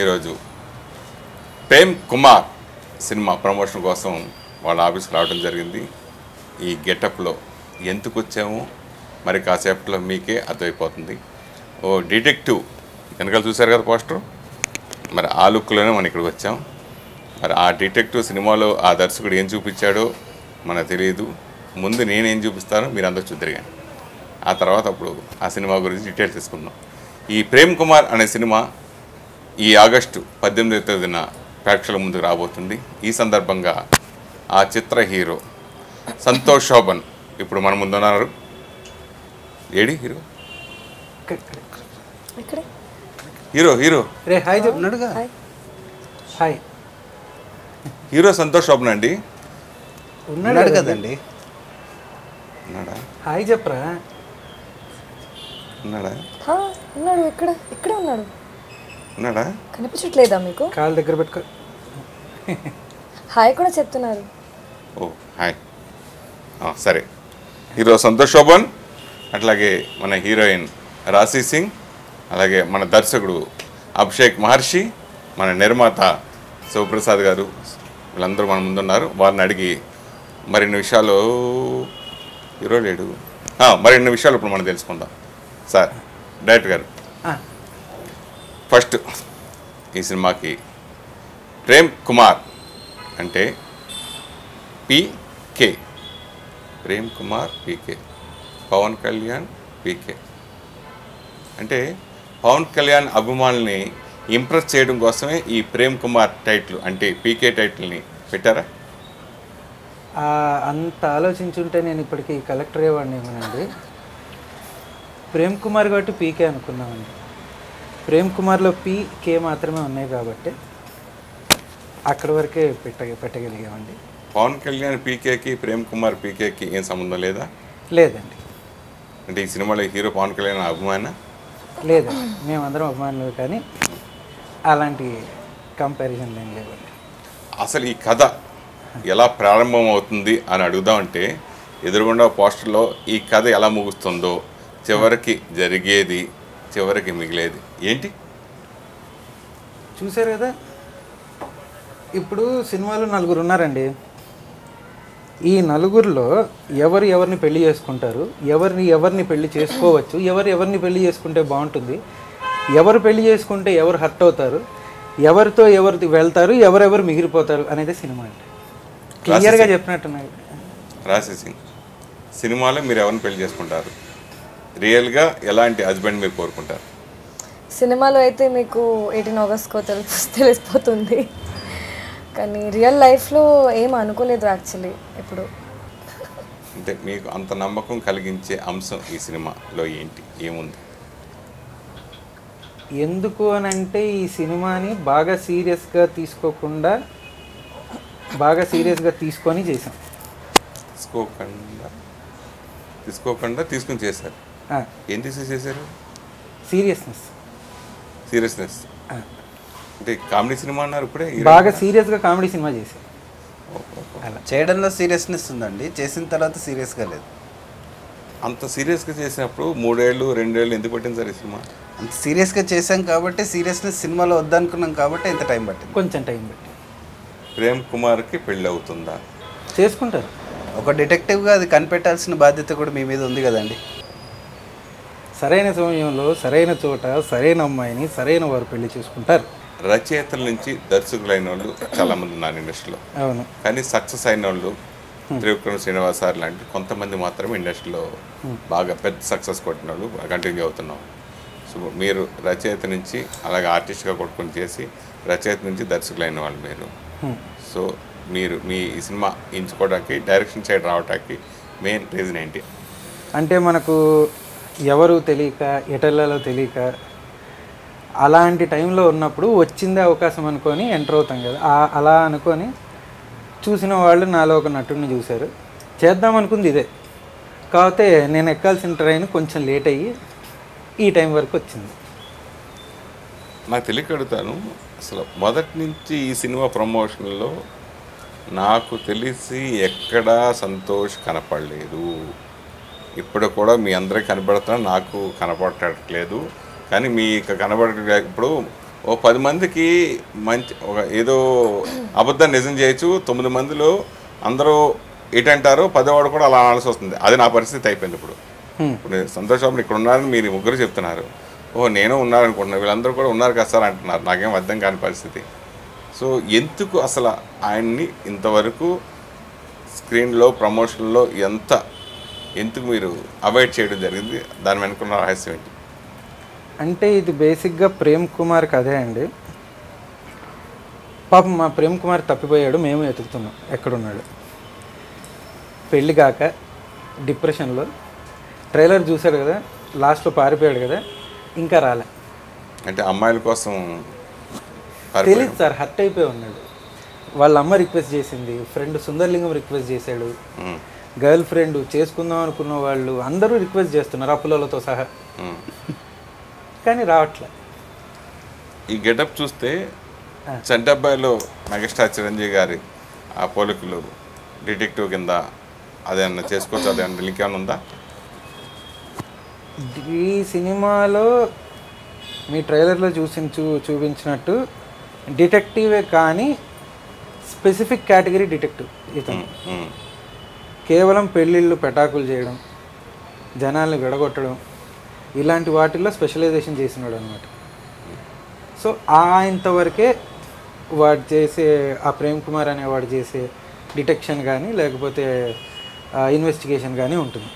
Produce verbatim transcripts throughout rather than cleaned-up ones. ఈరోజు Prem Kumar cinema promotion కోసం వాళ్ళ ఆఫీస్కి రావడం జరిగింది. ఈ గెటప్లో ఎందుకు వచ్చాము మరి కాసేపట్లో మీకే అర్థమైపోతుంది. ఓ డిటెక్టివ్ వెనకాల చూశారు కదా పోస్టర్, మరి ఆ లుక్లోనే మనం ఇక్కడికి వచ్చాం. మరి ఆ డిటెక్టివ్ సినిమాలో ఆ దర్శకుడు ఏం చూపించాడో మనకు తెలియదు. ముందు నేనేం చూపిస్తానో మీరు అందరూ చూద్దరు, కానీ ఆ తర్వాత అప్పుడు ఆ సినిమా గురించి డీటెయిల్స్ తీసుకుందాం. ఈ ప్రేమ్ కుమార్ అనే సినిమా ఈ ఆగస్టు పద్దెనిమిదవ తేదీన ప్రేక్షకుల ముందుకు రాబోతుంది. ఈ సందర్భంగా ఆ చిత్ర హీరో సంతోష్ శోభన్ ఇప్పుడు మన ముందున్నారు. ఏడి hero hero hero hero Santosh Sobhan అండి ఉన్నాడు కదండి. హాయ్ చెప్పరా. ఉన్నాడా? ఉన్నాడు. ఎక్కడ? ఇక్కడే ఉన్నాడు. ఉన్నాడా? కనిపించట్లేదా మీకు? కాళ్ళ దగ్గర పెట్టుకో. హాయ్ కూడా చెప్తున్నారు. ఓ హాయ్. సరే, హీరో సంతోష్ శోభన్, అట్లాగే మన హీరోయిన్ రాశి సింగ్, అలాగే మన దర్శకుడు అభిషేక్ మహర్షి, మన నిర్మాత సుప్రసాద్ గారు, వీళ్ళందరూ మన ముందున్నారు. వారిని అడిగి మరిన్ని విషయాలు హీరో లేడు మరిన్ని విషయాలు ఇప్పుడు మనం తెలుసుకుందాం. సార్, డైరెక్టర్ గారు, ఫస్ట్ ఈ సినిమాకి ప్రేమ్ కుమార్ అంటే PK, Prem Kumar PK, Pawan Kalyan PK అంటే పవన్ కళ్యాణ్ అభిమానుల్ని ఇంప్రెస్ చేయడం కోసమే ఈ ప్రేమ్ కుమార్ టైటిల్ అంటే పీకే టైటిల్ని పెట్టారా? అంత ఆలోచించుంటే నేను ఇప్పటికీ కలెక్టర్ అయ్యేవాడిని ఏమోనండి. ప్రేమ్ కుమార్ కాబట్టి పీకే అనుకున్నామండి. ప్రేమ్ కుమార్లో పీకే మాత్రమే ఉన్నాయి కాబట్టి అక్కడి వరకే పెట్ట పెట్టగలిగామండి. పవన్ కళ్యాణ్ పీకేకి ప్రేమ్ కుమార్ పీకేకి ఏం సంబంధం లేదా? లేదండి. అంటే ఈ సినిమాలో హీరో పవన్ కళ్యాణ్ అభిమాన? లేదండి, మేమందరం అభిమానులు, కానీ అలాంటి కంపారిజన్లు ఏం లేవండి. అసలు ఈ కథ ఎలా ప్రారంభం అవుతుంది అని అడుగుదామంటే ఎదురుగుండా పోస్టర్లో ఈ కథ ఎలా ముగుస్తుందో, చివరికి జరిగేది, చివరికి మిగిలేది ఏంటి చూసారు కదా. ఇప్పుడు సినిమాలో నలుగురు ఉన్నారండి. ఈ నలుగురిలో ఎవరు ఎవరిని పెళ్లి చేసుకుంటారు, ఎవరిని ఎవరిని పెళ్లి చేసుకోవచ్చు, ఎవరు ఎవరిని పెళ్లి చేసుకుంటే బాగుంటుంది, ఎవరు పెళ్లి చేసుకుంటే ఎవరు హర్ట్ అవుతారు, ఎవరితో ఎవరు వెళ్తారు, ఎవరెవరు మిగిలిపోతారు అనేది సినిమా అండి. క్లియర్గా చెప్పినట్టున్నాయి. రాశి సింగ్, సినిమాలో మీరు ఎవరిని పెళ్లి చేసుకుంటారు, రియల్గా ఎలాంటి హస్బెండ్ మీరు కోరుకుంటారు? సినిమాలో అయితే మీకు ఎయిటీన్ ఆగస్ట్కో తెలుసు తెలిసిపోతుంది, కానీ రియల్ లైఫ్లో ఏం అనుకోలేదు యాక్చువల్లీ. ఇప్పుడు అంటే మీకు అంత నమ్మకం కలిగించే అంశం ఈ సినిమాలో ఏంటి, ఏముంది? ఎందుకు అని అంటే ఈ సినిమాని బాగా సీరియస్గా తీసుకోకుండా బాగా సీరియస్గా తీసుకొని చేసాం. తీసుకోకుండా తీసుకోకుండా తీసుకొని చేశారు. ఏం తీసేసి చేశారు? సీరియస్నెస్. సీరియస్నెస్ అంటే కామెడీ సినిమా అన్నారు, ఇప్పుడే బాగా సీరియస్గా కామెడీ సినిమా చేశారు. అలా చేయడంలో సీరియస్నెస్ ఉందండి, చేసిన తర్వాత సీరియస్గా లేదు. అంత సీరియస్గా చేసినప్పుడు మూడేళ్ళు రెండేళ్ళు ఎందుకు పట్టింది సార్ ఈ సినిమా? అంత సీరియస్గా చేశాం కాబట్టి సీరియస్నెస్ సినిమాలో వద్దనుకున్నాం కాబట్టి ఇంత టైం పట్టింది, కొంచెం టైం పట్టింది. ప్రేమ్ కుమార్కి పెళ్ళి అవుతుందా? చేసుకుంటారు. ఒక డిటెక్టివ్గా అది కనిపెట్టాల్సిన బాధ్యత కూడా మీ మీద ఉంది కదండి. సరైన సమయంలో సరైన చోట సరైన అమ్మాయిని సరైన వారు పెళ్లి చేసుకుంటారు. రచయితల నుంచి దర్శకులైన వాళ్ళు చాలామంది ఉన్నారు ఇండస్ట్రీలో. అవును. కానీ సక్సెస్ అయిన వాళ్ళు త్రివిక్రమ్ శ్రీనివాస్ సార్ లాంటి కొంతమంది మాత్రమే ఇండస్ట్రీలో బాగా పెద్ద సక్సెస్ కొట్టిన వాళ్ళు కంటిన్యూ అవుతున్నాం. సో మీరు రచయిత నుంచి అలాగే ఆర్టిస్ట్గా కొట్టుకొని చేసి రచయిత నుంచి దర్శకులైన వాళ్ళు మీరు. సో మీరు మీ సినిమా ఎంచుకోవడానికి డైరెక్షన్ సైడ్ రావడానికి మెయిన్ రీజన్ ఏంటి? అంటే మనకు ఎవరు తెలియక ఎటెళ్ళలో తెలియక అలాంటి టైంలో ఉన్నప్పుడు వచ్చిందే అవకాశం అనుకొని ఎంటర్ అవుతాం కదా, అలా అనుకొని చూసిన వాళ్ళు నాలో ఒక నటుడిని చూశారు. చేద్దాం అనుకుంది ఇదే, కాకపోతే నేను ఎక్కాల్సిన ట్రైన్ కొంచెం లేట్ అయ్యి ఈ టైం వరకు వచ్చింది. నాకు తెలియక అడుగుతాను, అసలు మొదటి నుంచి ఈ సినిమా ప్రమోషన్లో నాకు తెలిసి ఎక్కడా సంతోష్ కనపడలేదు. ఇప్పుడు కూడా మీ అందరికీ కనపడుతున్నా, నాకు కనపడట్లేదు. కానీ మీకు కనబడ ఇప్పుడు ఓ పది మందికి మంచి ఒక ఏదో అబద్ధం నిజం చేయొచ్చు, తొమ్మిది మందిలో అందరూ ఏంటంటారో పదవాడు కూడా అలా అనాల్సి వస్తుంది. అది నా పరిస్థితి అయిపోయింది. ఇప్పుడు ఇప్పుడు సంతోష్ బాబు ఇక్కడ ఉన్నారని మీరు ముగ్గురు చెప్తున్నారు, ఓహో నేను ఉన్నారనుకుంటున్నాను, వీళ్ళందరూ కూడా ఉన్నారు కదా సార్ అంటున్నారు. నాకేం అర్థం కాని పరిస్థితి. సో ఎందుకు అసలు ఆయన్ని ఇంతవరకు స్క్రీన్లో ప్రమోషన్లో ఎంత ఎందుకు మీరు అవాయిడ్ చేయడం జరిగింది? దాని వెనుకున్న రహస్యం ఏంటి? అంటే ఇది బేసిక్గా ప్రేమ్ కుమార్ కథే అండి. పాపం మా ప్రేమ్ కుమార్ తప్పిపోయాడు, మేము వెతుకుతున్నాం ఎక్కడున్నాడు. పెళ్ళి కాక డిప్రెషన్లో ట్రైలర్ చూశాడు కదా, లాస్ట్లో పారిపోయాడు కదా, ఇంకా రాలే. అంటే అమ్మాయిల కోసం తెలియదు సార్, హర్ట్ అయిపోయి ఉన్నాడు. వాళ్ళ అమ్మ రిక్వెస్ట్ చేసింది, ఫ్రెండ్ సుందర్లింగం రిక్వెస్ట్ చేశాడు, గర్ల్ ఫ్రెండ్ చేసుకుందాం అనుకున్న వాళ్ళు అందరూ రిక్వెస్ట్ చేస్తున్నారు అప్పులతో సహా, కానీ రావట్లే. ఈ గెటప్ చూస్తే చంటబ్బాయిలో మెగాస్టార్ చిరంజీవి గారి ఆ పోలికలు డిటెక్టివ్ కింద అదేమన్నా చేసుకోవచ్చు, అదేమన్నా లింక్ ఏమన్నా ఉందా? ఈ సినిమాలో మీ ట్రైలర్లో చూసి చూ చూపించినట్టు డిటెక్టివే, కానీ స్పెసిఫిక్ కేటగిరీ డిటెక్టివ్. ఇతను కేవలం పెళ్ళిళ్ళు పెటాకులు చేయడం, జనాల్ని విడగొట్టడం, ఇలాంటి వాటిల్లో స్పెషలైజేషన్ చేసినాడు అనమాట. సో ఆయంతవరకే వాడు చేసే ఆ ప్రేమ్ కుమార్ అనే వాడు చేసే డిటెక్షన్ కానీ లేకపోతే ఇన్వెస్టిగేషన్ కానీ ఉంటుంది.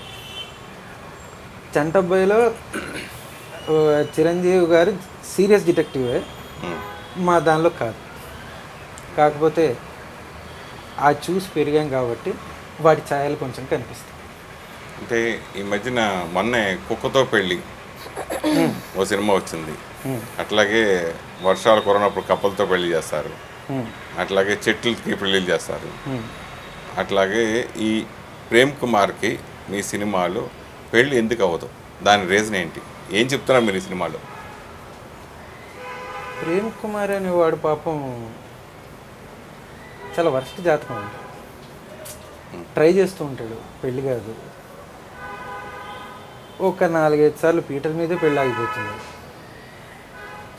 చంటబ్బాయిలో చిరంజీవి గారు సీరియస్ డిటెక్టివే, మా దానిలో కాదు. కాకపోతే ఆ చూసి పెరిగాం కాబట్టి వాటి ఛాయలు కొంచెం కనిపిస్తాయి. అంటే ఈ మధ్యన మొన్నే కుక్కతో పెళ్ళి ఓ సినిమా వచ్చింది, అట్లాగే వర్షాలు కురనప్పుడు కప్పలతో పెళ్లి చేస్తారు, అట్లాగే చెట్లకి పెళ్ళిళ్ళు చేస్తారు. అట్లాగే ఈ ప్రేమ్ కుమార్కి మీ సినిమాలో పెళ్ళి ఎందుకు అవ్వదు, దాని రీజన్ ఏంటి, ఏం చెప్తున్నారు మీరు ఈ సినిమాలో? ప్రేమ్ కుమార్ అనేవాడు పాపం చాలా వర్స్ట్ జాతకం అండి. ట్రై చేస్తూ ఉంటాడు, పెళ్ళి కాదు. ఒక నాలుగైదు సార్లు పీటర్ మీదే పెళ్ళి ఆగిపోతుంది.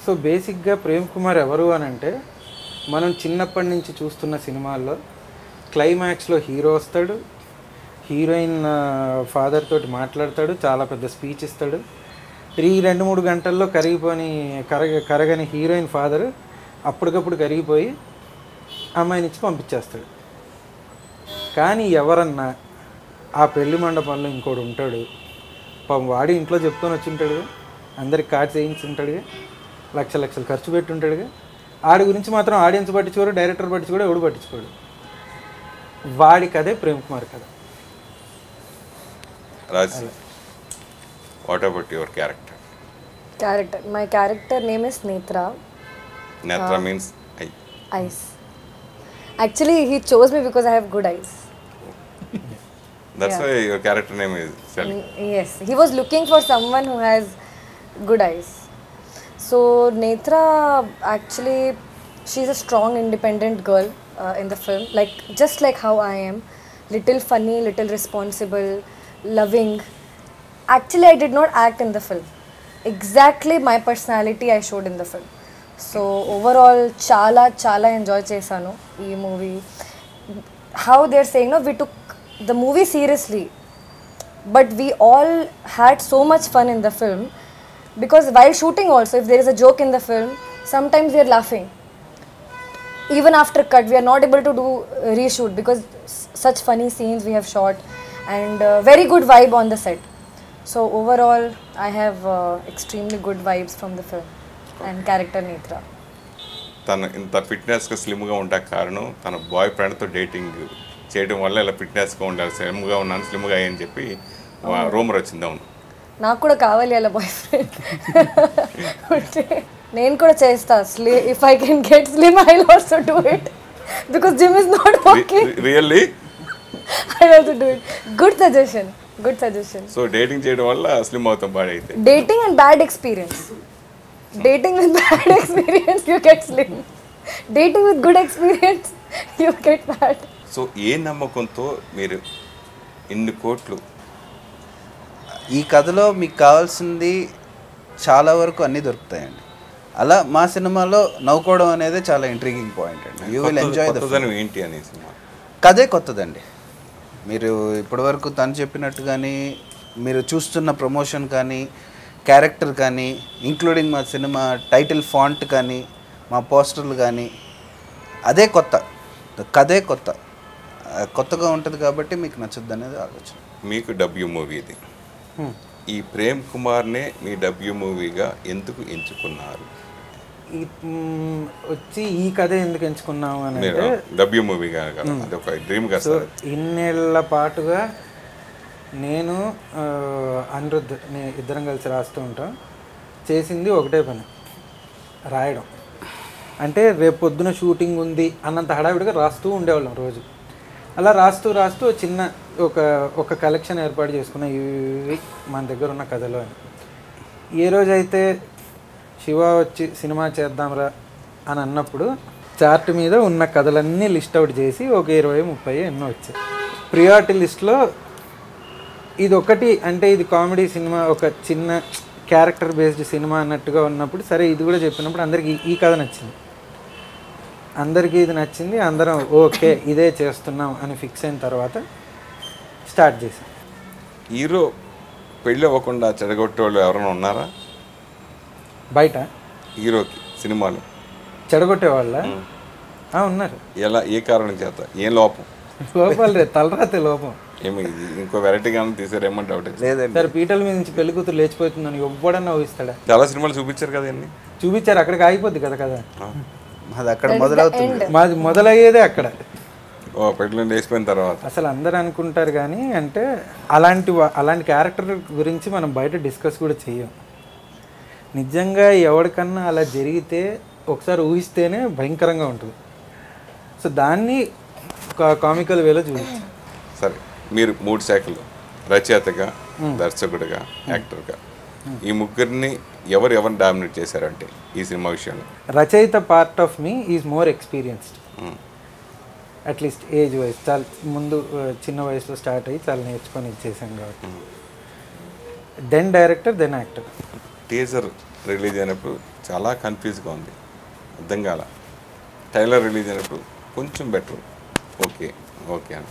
సో బేసిక్గా ప్రేమ్ కుమార్ ఎవరు అని అంటే మనం చిన్నప్పటి నుంచి చూస్తున్న సినిమాల్లో క్లైమాక్స్లో హీరో వస్తాడు, హీరోయిన్ ఫాదర్ తోటి మాట్లాడతాడు, చాలా పెద్ద స్పీచ్ ఇస్తాడు. త్రీ రెండు మూడు గంటల్లో కరిగిపోని కరగ కరగని హీరోయిన్ ఫాదర్ అప్పటికప్పుడు కరిగిపోయి అమ్మాయిని ఇచ్చి పంపించేస్తాడు. కానీ ఎవరన్నా ఆ పెళ్లి మండపంలో ఇంకోడు ఉంటాడు, పాపం వాడి ఇంట్లో చెప్పుకొని వచ్చి ఉంటాడుగా, అందరికి కార్డ్స్ వేయించి ఉంటాడుగా, లక్ష లక్షలు ఖర్చు పెట్టి ఉంటాడుగా. ఆడి గురించి మాత్రం ఆడియన్స్ పట్టించుకోడు, డైరెక్టర్ పట్టించుకోడు, ఎవడు పట్టించుకోడు. వాడి కథే ప్రేమ్ కుమార్ కథ. Raji, what about your character? Character my character name is Netra. Netra means I eyes. Actually he chose me because I have good eyes. That's yeah. why your character name is selling. Yes, he was looking for someone who has good eyes. So Netra, actually she's a strong independent girl uh, in the film, like just like how I am, little funny, little responsible, loving. Actually I did not act in the film, exactly my personality I showed in the film. So overall చాలా చాలా enjoy చేశాను ఈ movie. How they are saying no we took the movie seriously, but we all had so much fun in the film because while shooting also if there is a joke in the film sometimes we are laughing even after cut. We are not able to do reshoot because such funny scenes we have shot and very good vibe on the set. So overall I have extremely good vibes from the film and character Netra. తను ఇంత ఫిట్నెస్గా స్లిమ్గా ఉండే కారణం తన bye ఫ్రెండ్తో dating చేయడం వల్ల ఇలా ఫిట్నెస్గా ఉండాలి, స్లిమ్గా ఉన్నాను స్లిమ్గా అయ్యని చెప్పి రూమర్ వచ్చింది. అవును, నాకు కూడా కావాలి అలా బాయ్ ఫ్రెండ్ ఉంటే నేను కూడా చేస్తాను స్లి if I can get slim I will also do it because gym is not working really I will also do it. Good suggestion, good suggestion. So dating చేయడం వల్ల స్లిమ్ అవుతాం బాడీ అయితే. Dating and bad experience. Dating with bad experience you get slim. Dating with good experience you get fat. So ఏ నమ్మకంతో మీరు ఇన్ని కోట్లు? ఈ కథలో మీకు కావాల్సింది చాలా వరకు అన్నీ దొరుకుతాయండి. అలా మా సినిమాలో నవ్వుకోవడం అనేది చాలా ఇంట్రీగింగ్ పాయింట్ అండి. You will enjoy the film. ఏంటి అనే సినిమా కథే కొత్తదండి. మీరు ఇప్పటివరకు తను చెప్పినట్టు కానీ మీరు చూస్తున్న ప్రమోషన్ కానీ క్యారెక్టర్ కానీ ఇంక్లూడింగ్ మా సినిమా టైటిల్ ఫాంట్ కానీ మా పోస్టర్లు కానీ అదే కొత్త, కథే కొత్త, కొత్తగా ఉంటుంది కాబట్టి మీకు నచ్చద్దు అనేది ఆలోచన. మీకు డబ్ల్యూ మూవీ ఇది, ఈ ప్రేమ్ కుమార్నే మీ డబ్ల్యూ మూవీగా ఎందుకు ఎంచుకున్నారు? వచ్చి ఈ కథ ఎందుకు ఎంచుకున్నాము అని అంటే డబ్ల్యూ మూవీగా అదొక డ్రీమ్ కదా. సో ఇన్నేళ్ల పాటుగా నేను అనిరుద్ధ్ నేను ఇద్దరం కలిసి రాస్తూ ఉంటాం. చేసింది ఒకటే పని, రాయడం. అంటే రేపు పొద్దున షూటింగ్ ఉంది అన్నంత హడావిడిగా రాస్తూ ఉండేవాళ్ళం రోజు. అలా రాస్తూ రాస్తూ చిన్న ఒక ఒక కలెక్షన్ ఏర్పాటు చేసుకున్న ఇవి మన దగ్గర ఉన్న కథలు అని. ఏ రోజైతే శివ వచ్చి సినిమా చేద్దాంరా అని అన్నప్పుడు చార్ట్ మీద ఉన్న కథలన్నీ లిస్ట్ అవుట్ చేసి ఒక ఇరవై ముప్పై ఎన్నో వచ్చాయి. ప్రియారిటీ లిస్ట్లో ఇది ఒకటి. అంటే ఇది కామెడీ సినిమా, ఒక చిన్న క్యారెక్టర్ బేస్డ్ సినిమా అన్నట్టుగా ఉన్నప్పుడు సరే ఇది కూడా చెప్పినప్పుడు అందరికీ ఈ కథ నచ్చింది, అందరికీ ఇది నచ్చింది, అందరం ఓకే ఇదే చేస్తున్నాం అని ఫిక్స్ అయిన తర్వాత స్టార్ట్ చేసాం. హీరో పెళ్ళి అవ్వకుండా చెడగొట్టేవాళ్ళు ఎవరైనా ఉన్నారా బయట? హీరోకి సినిమాలు చెడగొట్టేవాళ్ళ ఉన్నారు. ఎలా? ఏ కారణం చేత? ఏం లోపం? లోపాలు రే తలరాతే లోపం. ఏమి ఇంకో వెరైటీగా తీసారేమో డౌట్. సరే పీటల మీద నుంచి పెళ్లి కూతురు లేచిపోతుందని ఎవ్వడన్నా ఊహిస్తాడా? చాలా సినిమాలు చూపించారు కదా. అన్ని చూపించారు, అక్కడికి ఆగిపోద్ది కదా కదా. అది అక్కడ మొదలవుతుంది, మాది మొదలయ్యేదే అక్కడ. అసలు అందరు అనుకుంటారు కానీ అంటే అలాంటి అలాంటి క్యారెక్టర్ గురించి మనం బయట డిస్కస్ కూడా చెయ్యం. నిజంగా ఎవరికన్నా అలా జరిగితే ఒకసారి ఊహిస్తేనే భయంకరంగా ఉంటుంది. సో దాన్ని కామికల్ వేలో చూడచ్చు. సరే, మీరు మూడు శాఖలు, రచయితగా, దర్శకుడిగా, యాక్టర్గా, ఈ ముగ్గురిని ఎవరు ఎవరు డామినేట్ చేశారంటే ఈ సినిమా విషయంలో? రచయిత part of me is more experienced, at least age wise. చాలా ముందు చిన్న వయసులో స్టార్ట్ అయ్యి చాలా నేర్చుకొని ఇచ్చేసాం కాబట్టి. Then director, then actor. Teaser release అయినప్పుడు చాలా కన్ఫ్యూజ్గా ఉంది, అర్థం కాల. ట్రైలర్ రిలీజ్ అయినప్పుడు కొంచెం బెటర్, ఓకే ఓకే అని.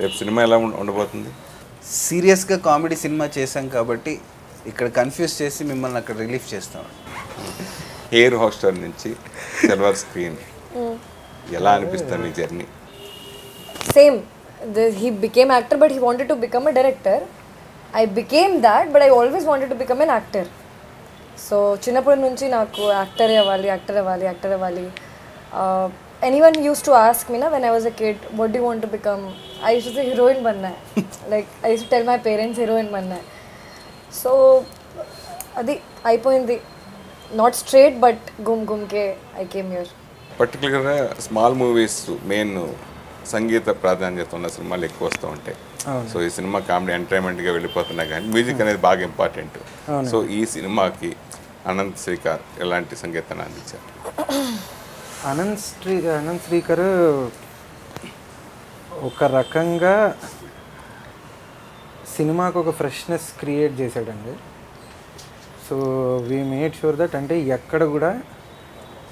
రేపు సినిమా ఎలా ఉండబోతుంది? సీరియస్గా కామెడీ సినిమా చేసాం కాబట్టి ఇక్కడ కన్ఫ్యూజ్ చేసి మిమ్మల్ని అక్కడ రిలీఫ్ చేస్తామండి. ఎయిర్ హోస్టల్ నుంచి సిల్వర్ స్క్రీన్ ఎలా అనిపిస్తుంది మీ journey? Same, he became actor but he wanted to become a director. I became that but I always wanted to become an actor. So చిన్నప్పటి నుంచి నాకు యాక్టర్ అవ్వాలి యాక్టర్ అవ్వాలి యాక్టర్ అవ్వాలి. Anyone used to ask me na when I was a kid, what do you want to become? I used to say heroine banna hai. Like I used to tell my parents heroine banna hai. So అది అయిపోయింది. Not straight but gum gum ke I came here. పర్టికులర్గా small movies main సంగీత ప్రాధాన్యత ఉన్న సినిమాలు ఎక్కువ వస్తూ ఉంటాయి. సో ఈ సినిమా కామెడీ ఎంటర్టైన్మెంట్గా వెళ్ళిపోతున్నాయి కానీ మ్యూజిక్ అనేది బాగా ఇంపార్టెంట్. సో ఈ సినిమాకి అనంత్ శ్రీకర్ ఎలాంటి సంగీతాన్ని అందించారు? అనంత్ శ్రీ అనంత్ శ్రీకర్ ఒక రకంగా సినిమాకు ఒక ఫ్రెష్నెస్ క్రియేట్ చేశాడండి. So we made sure that, అంటే ఎక్కడ కూడా